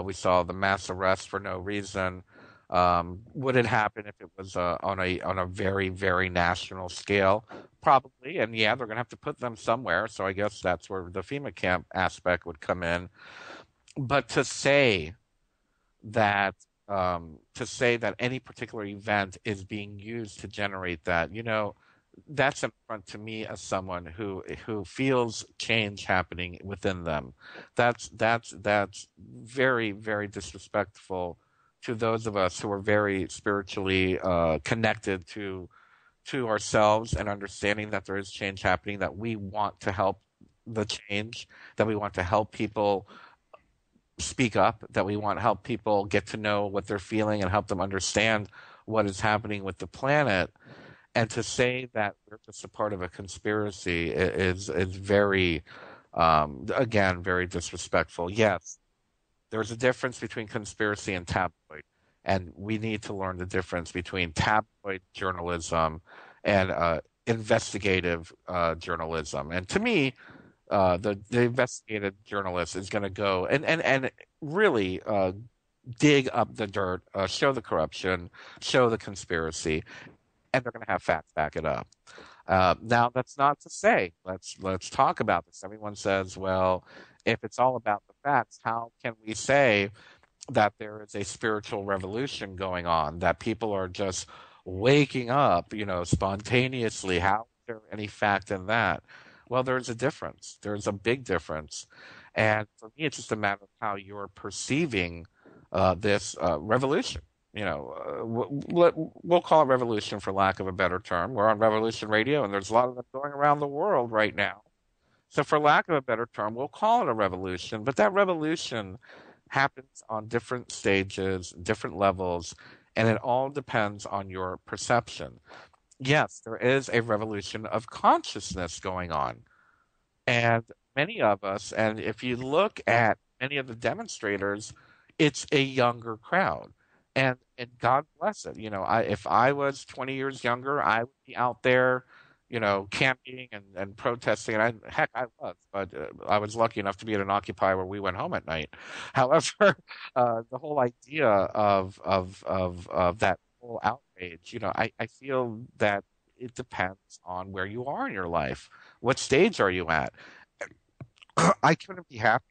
We saw the mass arrest for no reason. Would it happen if it was on a very, very national scale? Probably. And yeah, they're going to have to put them somewhere. So I guess that's where the FEMA camp aspect would come in. But to say that any particular event is being used to generate that, you know, that's in front to me as someone who feels change happening within them. That's very, very disrespectful to those of us who are very spiritually connected to ourselves and understanding that there is change happening, that we want to help the change, that we want to help people speak up, that we want to help people get to know what they're feeling and help them understand what is happening with the planet. And to say that we're just a part of a conspiracy is very, again, very disrespectful. Yes, there's a difference between conspiracy and tabloid, and we need to learn the difference between tabloid journalism and investigative journalism. And to me, the investigative journalist is going to go and really dig up the dirt, show the corruption, show the conspiracy, and they're going to have facts back it up. Now, that's not to say let's talk about this. Everyone says, well, if it's all about the facts, how can we say that there is a spiritual revolution going on, that people are just waking up, you know, spontaneously? How is there any fact in that? Well, there's a difference. There's a big difference. And for me, it's just a matter of how you're perceiving this revolution. You know, we'll call it revolution for lack of a better term. We're on Revolution Radio, and there's a lot of them going around the world right now. So for lack of a better term, we'll call it a revolution, but that revolution happens on different stages, different levels, and it all depends on your perception. Yes, there is a revolution of consciousness going on. And many of us, and if you look at many of the demonstrators, it's a younger crowd. And God bless it. You know, if I was 20 years younger, I would be out there, you know, camping and protesting. And I was, but I was lucky enough to be at an Occupy where we went home at night. However, the whole idea of that whole outrage, you know, I feel that it depends on where you are in your life. What stage are you at? I couldn't be happier.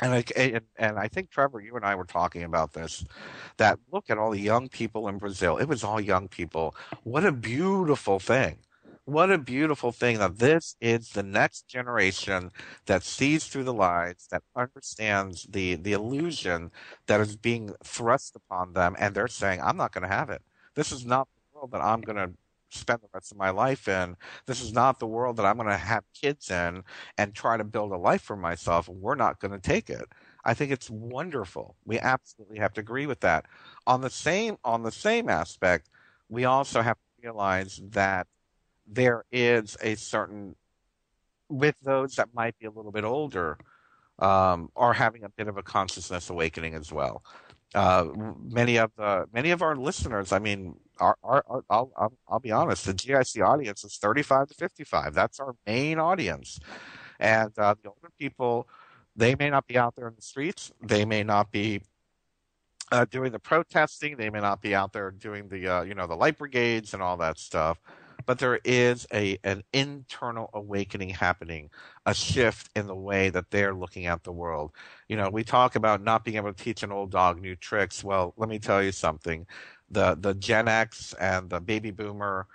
And I think, Trevor, you and I were talking about this, that look at all the young people in Brazil. It was all young people. What a beautiful thing. What a beautiful thing that this is the next generation that sees through the lies, that understands the illusion that is being thrust upon them, and they're saying, I'm not going to have it. This is not the world that I'm going to spend the rest of my life in. This is not the world that I'm going to have kids in and try to build a life for myself. We're not going to take it. I think it's wonderful. We absolutely have to agree with that. On the same aspect, we also have to realize that there is a certain, with those that might be a little bit older, are having a bit of a consciousness awakening as well. Many of our listeners, I mean, I'll be honest, the GIC audience is 35 to 55. That's our main audience. And the older people, they may not be out there in the streets. They may not be doing the protesting. They may not be out there doing the, you know, the light brigades and all that stuff. but there is an internal awakening happening, a shift in the way that they're looking at the world. You know, we talk about not being able to teach an old dog new tricks. Well, let me tell you something. The Gen X and the baby boomer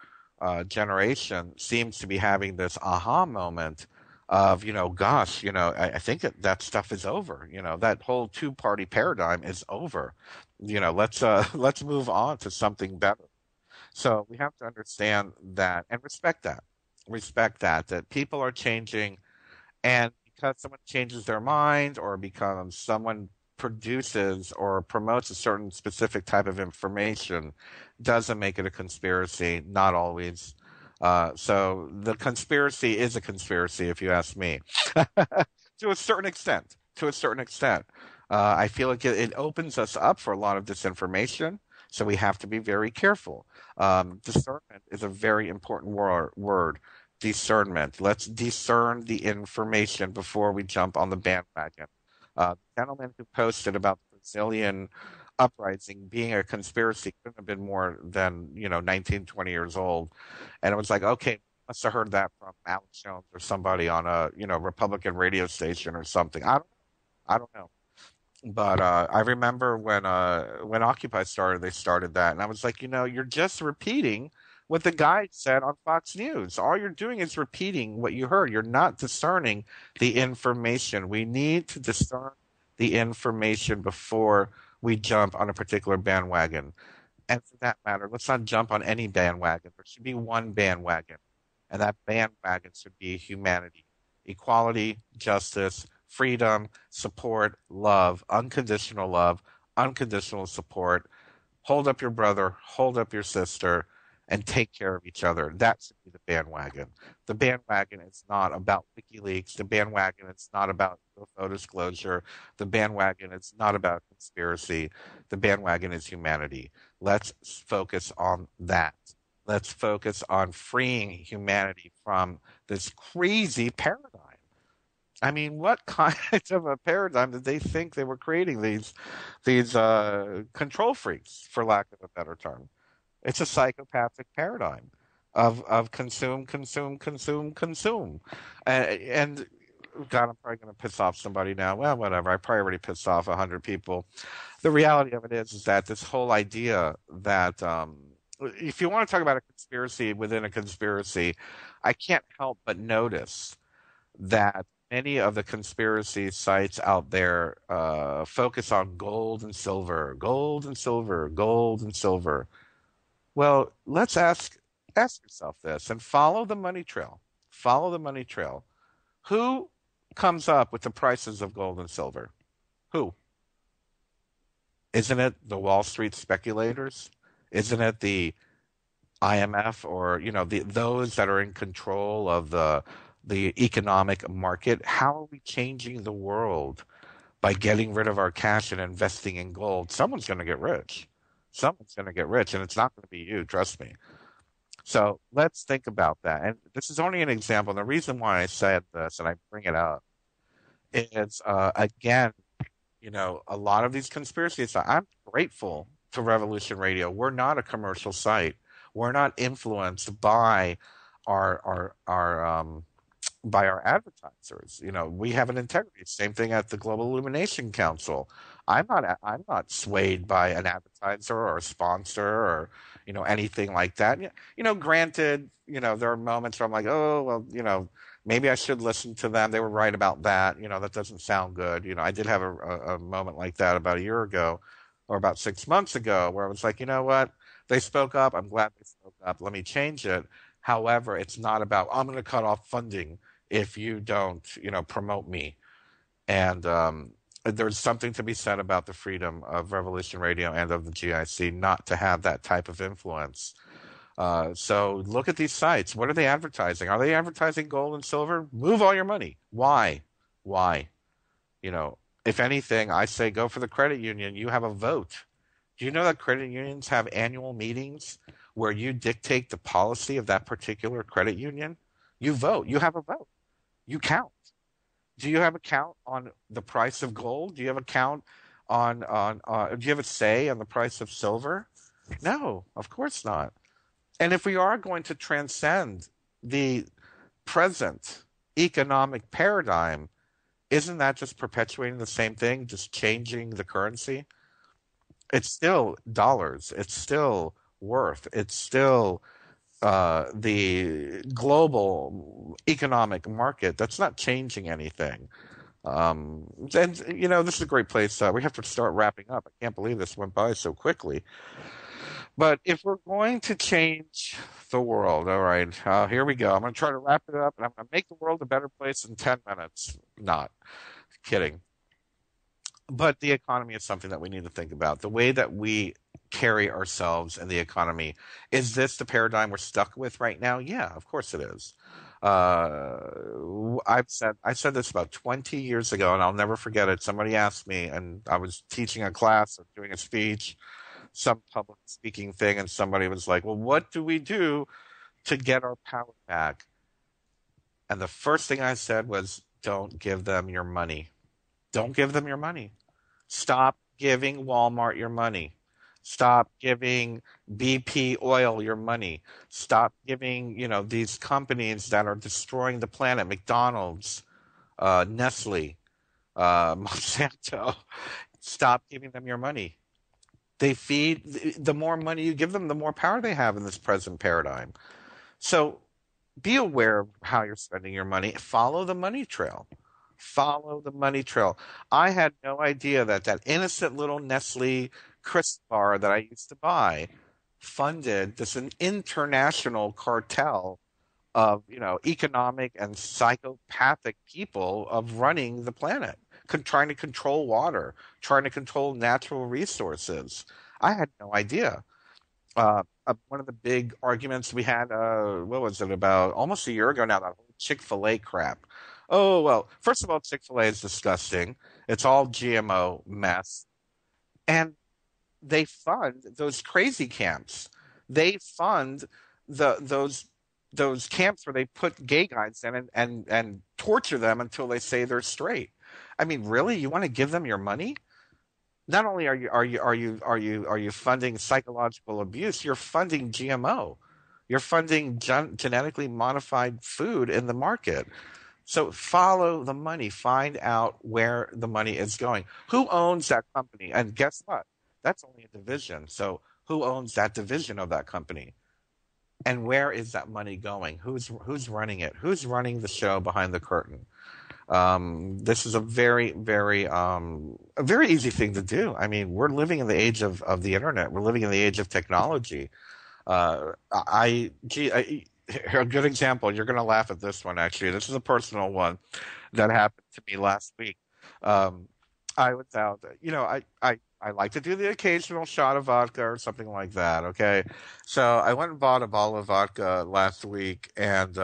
generation seems to be having this aha moment of, you know, gosh, you know, I think that stuff is over. You know, that whole two-party paradigm is over. You know, let's move on to something better. So we have to understand that and respect that. Respect that people are changing, and because someone changes their mind or becomes someone produces or promotes a certain specific type of information doesn't make it a conspiracy, not always. So the conspiracy is a conspiracy, if you ask me, to a certain extent. I feel like it opens us up for a lot of disinformation, so we have to be very careful. Discernment is a very important word. Discernment. Let's discern the information before we jump on the bandwagon. The gentleman who posted about the Brazilian uprising being a conspiracy couldn't have been more than, you know, 19, 20 years old. And it was like, okay, must have heard that from Alex Jones or somebody on a, you know, Republican radio station or something. I don't know. But I remember when Occupy started, they started that. And I was like, you know, you're just repeating what the guy said on Fox News. All you're doing is repeating what you heard. You're not discerning the information. We need to discern the information before we jump on a particular bandwagon. And for that matter, let's not jump on any bandwagon. There should be one bandwagon. And that bandwagon should be humanity, equality, justice, freedom, support, love, unconditional love, unconditional support. Hold up your brother, hold up your sister, and take care of each other. That should be the bandwagon. The bandwagon is not about WikiLeaks. The bandwagon is not about UFO disclosure. The bandwagon is not about conspiracy. The bandwagon is humanity. Let's focus on that. Let's focus on freeing humanity from this crazy paradigm. I mean, what kind of a paradigm did they think they were creating, these control freaks, for lack of a better term? It's a psychopathic paradigm of consume. And God, I'm probably going to piss off somebody now. Well, whatever. I probably already pissed off 100 people. The reality of it is that this whole idea that if you want to talk about a conspiracy within a conspiracy, I can't help but notice that many of the conspiracy sites out there focus on gold and silver. Well, let's ask yourself this and follow the money trail. Who comes up with the prices of gold and silver? Who? Isn't it the Wall Street speculators? Isn't it the IMF or, you know, those that are in control of the economic market? How are we changing the world by getting rid of our cash and investing in gold? Someone's going to get rich. And it's not going to be you, trust me. So let's think about that. And this is only an example. And the reason why I said this and I bring it up is, again, you know, a lot of these conspiracies. I'm grateful to Revolution Radio. We're not a commercial site. We're not influenced by our advertisers. You know, we have an integrity. Same thing at the Global Illumination Council. I'm not swayed by an advertiser or a sponsor or, you know, anything like that. You know, granted, you know, there are moments where I'm like, oh, well, you know, maybe I should listen to them. They were right about that. You know, that doesn't sound good. You know, I did have a moment like that about a year ago or about 6 months ago where I was like, you know what? They spoke up. I'm glad they spoke up. Let me change it. However, it's not about, I'm going to cut off funding if you don't, you know, promote me. And there's something to be said about the freedom of Revolution Radio and of the GIC not to have that type of influence. So look at these sites. What are they advertising? Are they advertising gold and silver? Move all your money. Why? You know, if anything, I say go for the credit union. You have a vote. Do you know that credit unions have annual meetings where you dictate the policy of that particular credit union? You vote. You have a vote. You count. Do you have a count on the price of gold? Do you have a count on do you have a say on the price of silver? No, of course not. And if we are going to transcend the present economic paradigm, isn't that just perpetuating the same thing, just changing the currency? It's still dollars. It's still worth. It's still the global economic market. That's not changing anything. And, you know, this is a great place. We have to start wrapping up. I can't believe this went by so quickly. But if we're going to change the world, all right, here we go. I'm going to try to wrap it up, and I'm going to make the world a better place in 10 minutes. Not kidding. But the economy is something that we need to think about. The way that we carry ourselves in the economy, is this the paradigm we're stuck with right now? Yeah, of course it is. I said this about 20 years ago, and I'll never forget it. Somebody asked me, and I was teaching a class or doing a speech, some public speaking thing, and somebody was like, well, what do we do to get our power back? And the first thing I said was, don't give them your money. Don't give them your money. Stop giving Walmart your money. Stop giving BP oil your money. Stop giving, you know, these companies that are destroying the planet, McDonald's, Nestle, Monsanto. Stop giving them your money. They feed – the more money you give them, the more power they have in this present paradigm. So be aware of how you're spending your money. Follow the money trail. Follow the money trail. I had no idea that that innocent little Nestle – crisp bar that I used to buy funded this an international cartel of, you know, economic and psychopathic people of running the planet, trying to control water, trying to control natural resources. I had no idea. One of the big arguments we had, what was it, about almost a year ago now, that whole Chick-fil-A crap. Oh, well, first of all, Chick-fil-A is disgusting. It's all GMO mess. And they fund those crazy camps. They fund those camps where they put gay guys in and torture them until they say they're straight. I mean, really? You want to give them your money? Not only are you funding psychological abuse, you're funding GMO. You're funding genetically modified food in the market. So follow the money. Find out where the money is going. Who owns that company? And guess what? That's only a division. So who owns that division of that company? And where is that money going? Who's running it? Who's running the show behind the curtain? This is a very, very a very easy thing to do. I mean, we're living in the age of the internet. We're living in the age of technology. A good example, you're going to laugh at this one, actually. This is a personal one that happened to me last week. I was out, you know, I like to do the occasional shot of vodka or something like that, okay? So I went and bought a bottle of vodka last week, and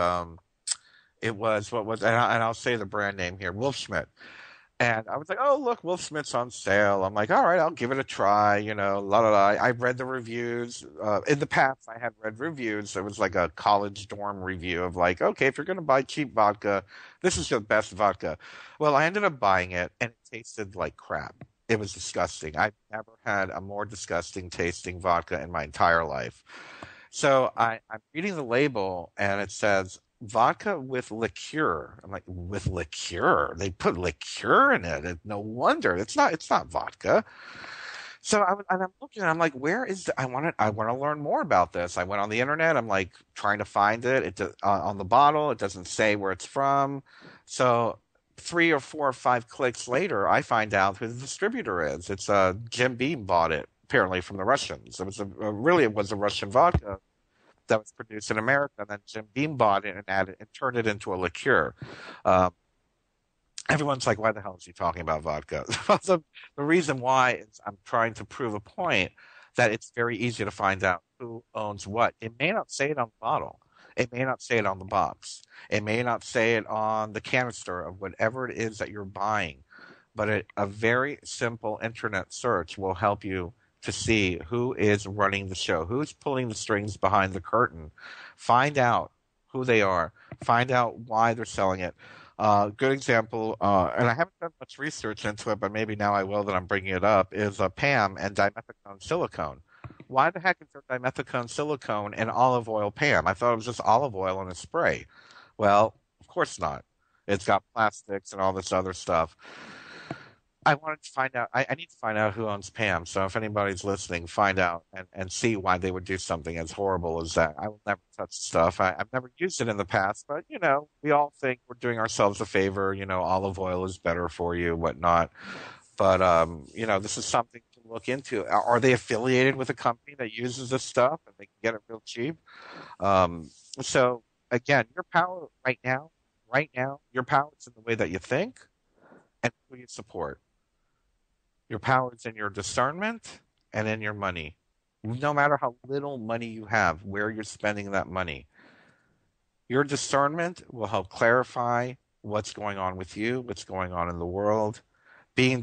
it was – what was, and I'll say the brand name here, Wolf Schmidt. And I was like, oh, look, Wolf Schmidt's on sale. I'm like, all right, I'll give it a try, you know, la-la-la. I read the reviews. In the past, I had read reviews. It was like a college dorm review of like, okay, if you're going to buy cheap vodka, this is the best vodka. Well, I ended up buying it, and it tasted like crap. It was disgusting. I've never had a more disgusting tasting vodka in my entire life. So I'm reading the label, and it says vodka with liqueur. I'm like, with liqueur? They put liqueur in it. No wonder. It's not vodka. So I'm looking, and I'm like, where is the, I want to learn more about this. I went on the internet. I'm like trying to find it. On the bottle, it doesn't say where it's from. So 3 or 4 or 5 clicks later, I find out who the distributor is. It's Jim Beam bought it, apparently, from the Russians. It was really it was a Russian vodka that was produced in America, and then Jim Beam bought it and added and turned it into a liqueur. Everyone's like, "Why the hell is he talking about vodka?" The reason why is I'm trying to prove a point that it's very easy to find out who owns what. It may not say it on the bottle. It may not say it on the box. It may not say it on the canister of whatever it is that you're buying. But a very simple internet search will help you to see who is running the show, who's pulling the strings behind the curtain. Find out who they are. Find out why they're selling it. Good example, and I haven't done much research into it, but maybe now I will that I'm bringing it up, is PAM and dimethicone silicone. why the heck is there dimethicone silicone in olive oil pan? I thought it was just olive oil in a spray. Well, of course not. It's got plastics and all this other stuff. I wanted to find out. I need to find out who owns Pam. So if anybody's listening, find out and see why they would do something as horrible as that. I will never touch stuff. I've never used it in the past, but, you know, we all think we're doing ourselves a favor. You know, olive oil is better for you, whatnot. But, you know, this is something to look into. Are they affiliated with a company that uses this stuff and they can get it real cheap? So, again, your power right now, your power is in the way that you think and who you support. Your power is in your discernment and in your money. No matter how little money you have, where you're spending that money, your discernment will help clarify what's going on with you, what's going on in the world. Having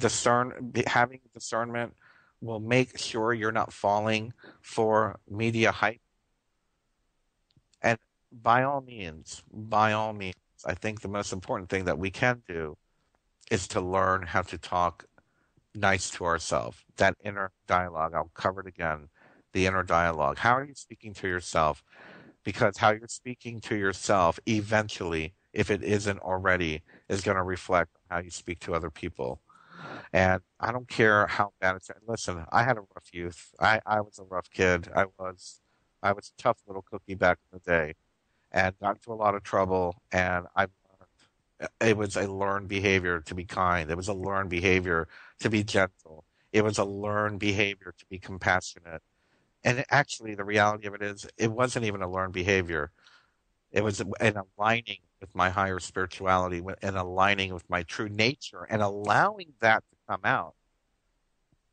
discernment will make sure you're not falling for media hype. And by all means, I think the most important thing that we can do is to learn how to talk nice to ourselves. That inner dialogue, I'll cover it again, the inner dialogue. How are you speaking to yourself? Because how you're speaking to yourself eventually, if it isn't already, is going to reflect on how you speak to other people. And I don't care how bad it's – listen, I had a rough youth. I was a rough kid. I was a tough little cookie back in the day and got into a lot of trouble, and it was a learned behavior to be kind. It was a learned behavior to be gentle. It was a learned behavior to be compassionate. And actually, the reality of it is, it wasn't even a learned behavior. It was an aligning with my higher spirituality and aligning with my true nature and allowing that to come out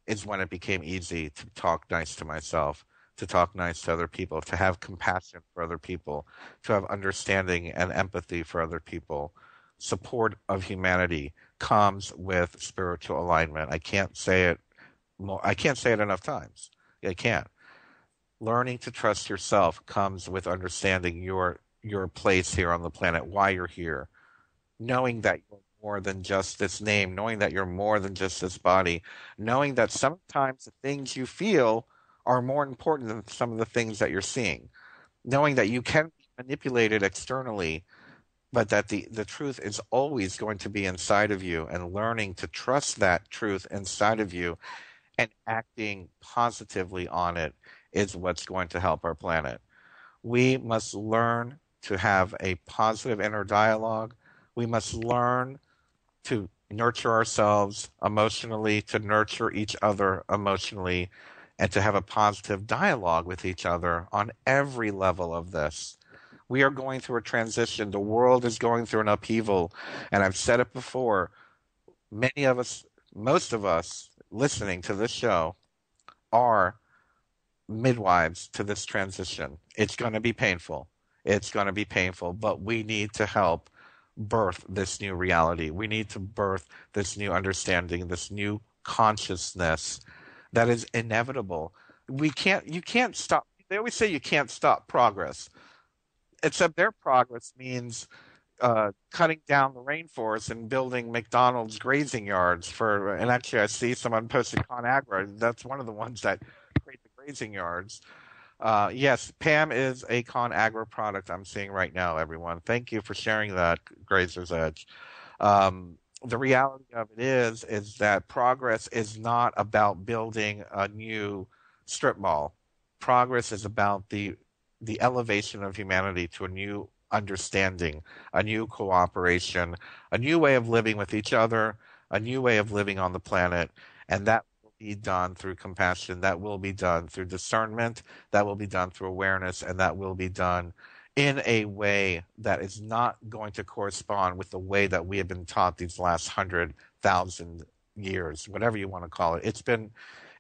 is when it became easy to talk nice to myself, to talk nice to other people, to have compassion for other people, to have understanding and empathy for other people. Support of humanity comes with spiritual alignment. I can't say it enough times. I can't. Learning to trust yourself comes with understanding your place here on the planet, why you're here, knowing that you're more than just this name, knowing that you're more than just this body, knowing that sometimes the things you feel are more important than some of the things that you're seeing, knowing that you can be manipulated externally, but that the truth is always going to be inside of you, and learning to trust that truth inside of you and acting positively on it is what's going to help our planet. We must learn to have a positive inner dialogue. We must learn to nurture ourselves emotionally, to nurture each other emotionally, and to have a positive dialogue with each other on every level of this. We are going through a transition. The world is going through an upheaval. And I've said it before, many of us, most of us listening to this show are midwives to this transition. It's going to be painful. It's going to be painful, but we need to help birth this new reality. We need to birth this new understanding, this new consciousness that is inevitable. You can't stop. They always say you can't stop progress. Except their progress means cutting down the rainforest and building McDonald's grazing yards for. And actually, I see someone posted ConAgra. That's one of the ones that create the grazing yards. Yes, Pam is a ConAgra product I'm seeing right now, everyone. Thank you for sharing that, Grazer's Edge. The reality of it is that progress is not about building a new strip mall. Progress is about the elevation of humanity to a new understanding, a new cooperation, a new way of living with each other, a new way of living on the planet. And that will be done through compassion. That will be done through discernment. That will be done through awareness. And that will be done in a way that is not going to correspond with the way that we have been taught these last 100,000 years, whatever you want to call it. It's been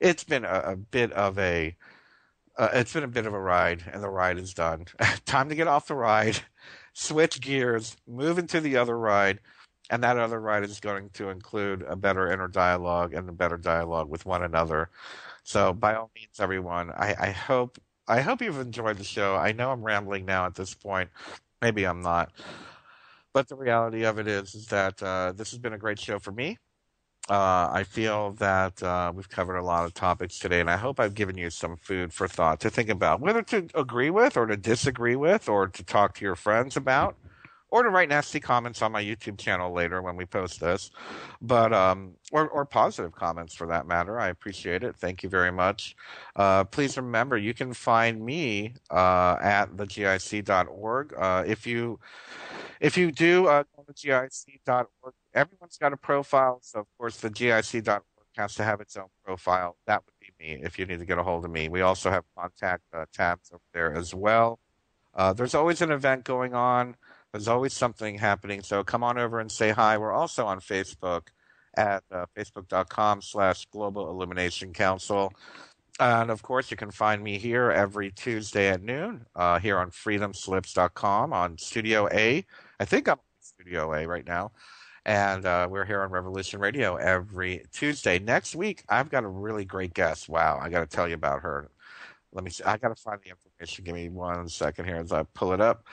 a bit of a ride, and the ride is done. Time to get off the ride, switch gears, move into the other ride, and that other ride is going to include a better inner dialogue and a better dialogue with one another. So by all means, everyone, I hope you've enjoyed the show. I know I'm rambling now at this point. Maybe I'm not. But the reality of it is that this has been a great show for me. I feel that we've covered a lot of topics today, and I hope I've given you some food for thought to think about, whether to agree with or to disagree with or to talk to your friends about or to write nasty comments on my YouTube channel later when we post this, but or positive comments for that matter. I appreciate it. Thank you very much. Please remember you can find me at thegic.org. If you do go to gic.org, everyone's got a profile, so of course the gic.org has to have its own profile. That would be me if you need to get a hold of me. We also have contact tabs over there as well. There's always an event going on. There's always something happening, so come on over and say hi. We're also on Facebook at facebook.com/Global Illumination Council. And, of course, you can find me here every Tuesday at noon here on freedomslips.com on Studio A. I think I'm on Studio A right now. And we're here on Revolution Radio every Tuesday. Next week, I've got a really great guest. Wow, I got to tell you about her. Let me see. I got to find the information. Give me 1 second here as I pull it up.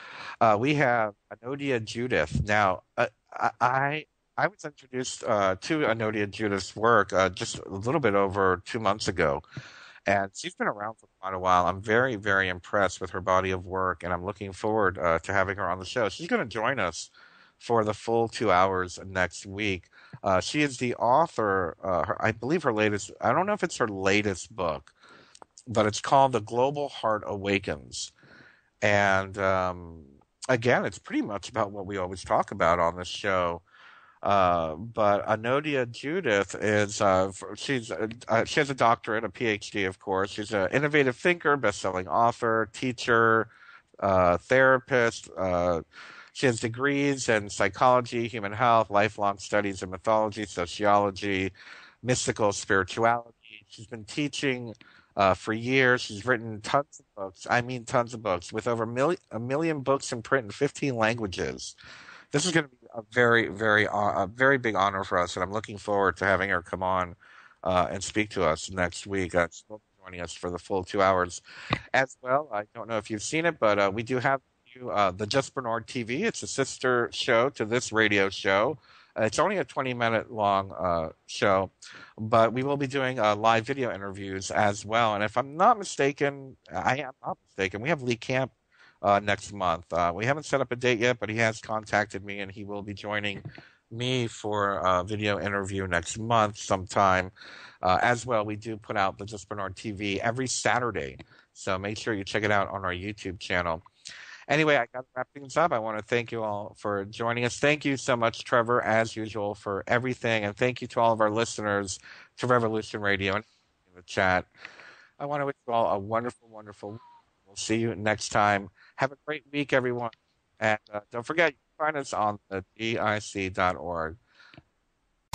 We have Anodia Judith. Now, I was introduced to Anodia Judith's work just a little bit over 2 months ago. And she's been around for quite a while. I'm very, very impressed with her body of work, and I'm looking forward to having her on the show. She's going to join us for the full 2 hours next week. She is the author, I believe her latest – I don't know if it's her latest book, but it's called The Global Heart Awakens. And again, it's pretty much about what we always talk about on this show. But Anodia Judith is she has a doctorate, a PhD, of course. She's an innovative thinker, best-selling author, teacher, therapist. She has degrees in psychology, human health, lifelong studies in mythology, sociology, mystical spirituality. She's been teaching for years. She's written tons of books. I mean, tons of books, with over a million books in print in 15 languages. This is going to be a very, very, very big honor for us, and I'm looking forward to having her come on and speak to us next week. She's joining us for the full 2 hours as well. I don't know if you've seen it, but we do have the Just Bernard TV. It's a sister show to this radio show. It's only a 20-minute long show, but we will be doing live video interviews as well. And if I'm not mistaken, we have Lee Camp next month. We haven't set up a date yet, but he has contacted me, and he will be joining me for a video interview next month sometime. As well, we do put out the Just Bernard TV every Saturday, so make sure you check it out on our YouTube channel. Anyway, I got to wrap things up. I want to thank you all for joining us. Thank you so much, Trevor, as usual, for everything, and thank you to all of our listeners to Revolution Radio and in the chat. I want to wish you all a wonderful, wonderful week. We'll see you next time. Have a great week, everyone. And don't forget, you can find us on the gic.org.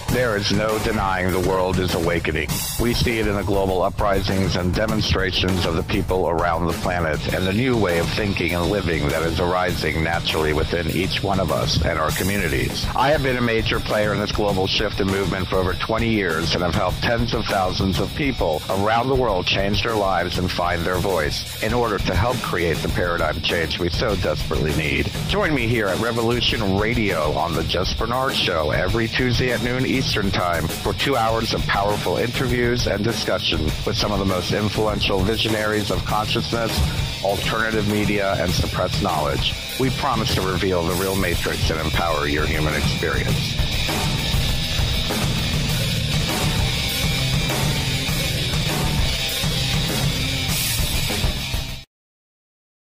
There is no denying the world is awakening. We see it in the global uprisings and demonstrations of the people around the planet and the new way of thinking and living that is arising naturally within each one of us and our communities. I have been a major player in this global shift and movement for over 20 years and have helped tens of thousands of people around the world change their lives and find their voice in order to help create the paradigm change we so desperately need. Join me here at Revolution Radio on the Just Bernard Show every Tuesday at noon Eastern Time for 2 hours of powerful interviews and discussion with some of the most influential visionaries of consciousness, alternative media, and suppressed knowledge. We promise to reveal the real matrix and empower your human experience.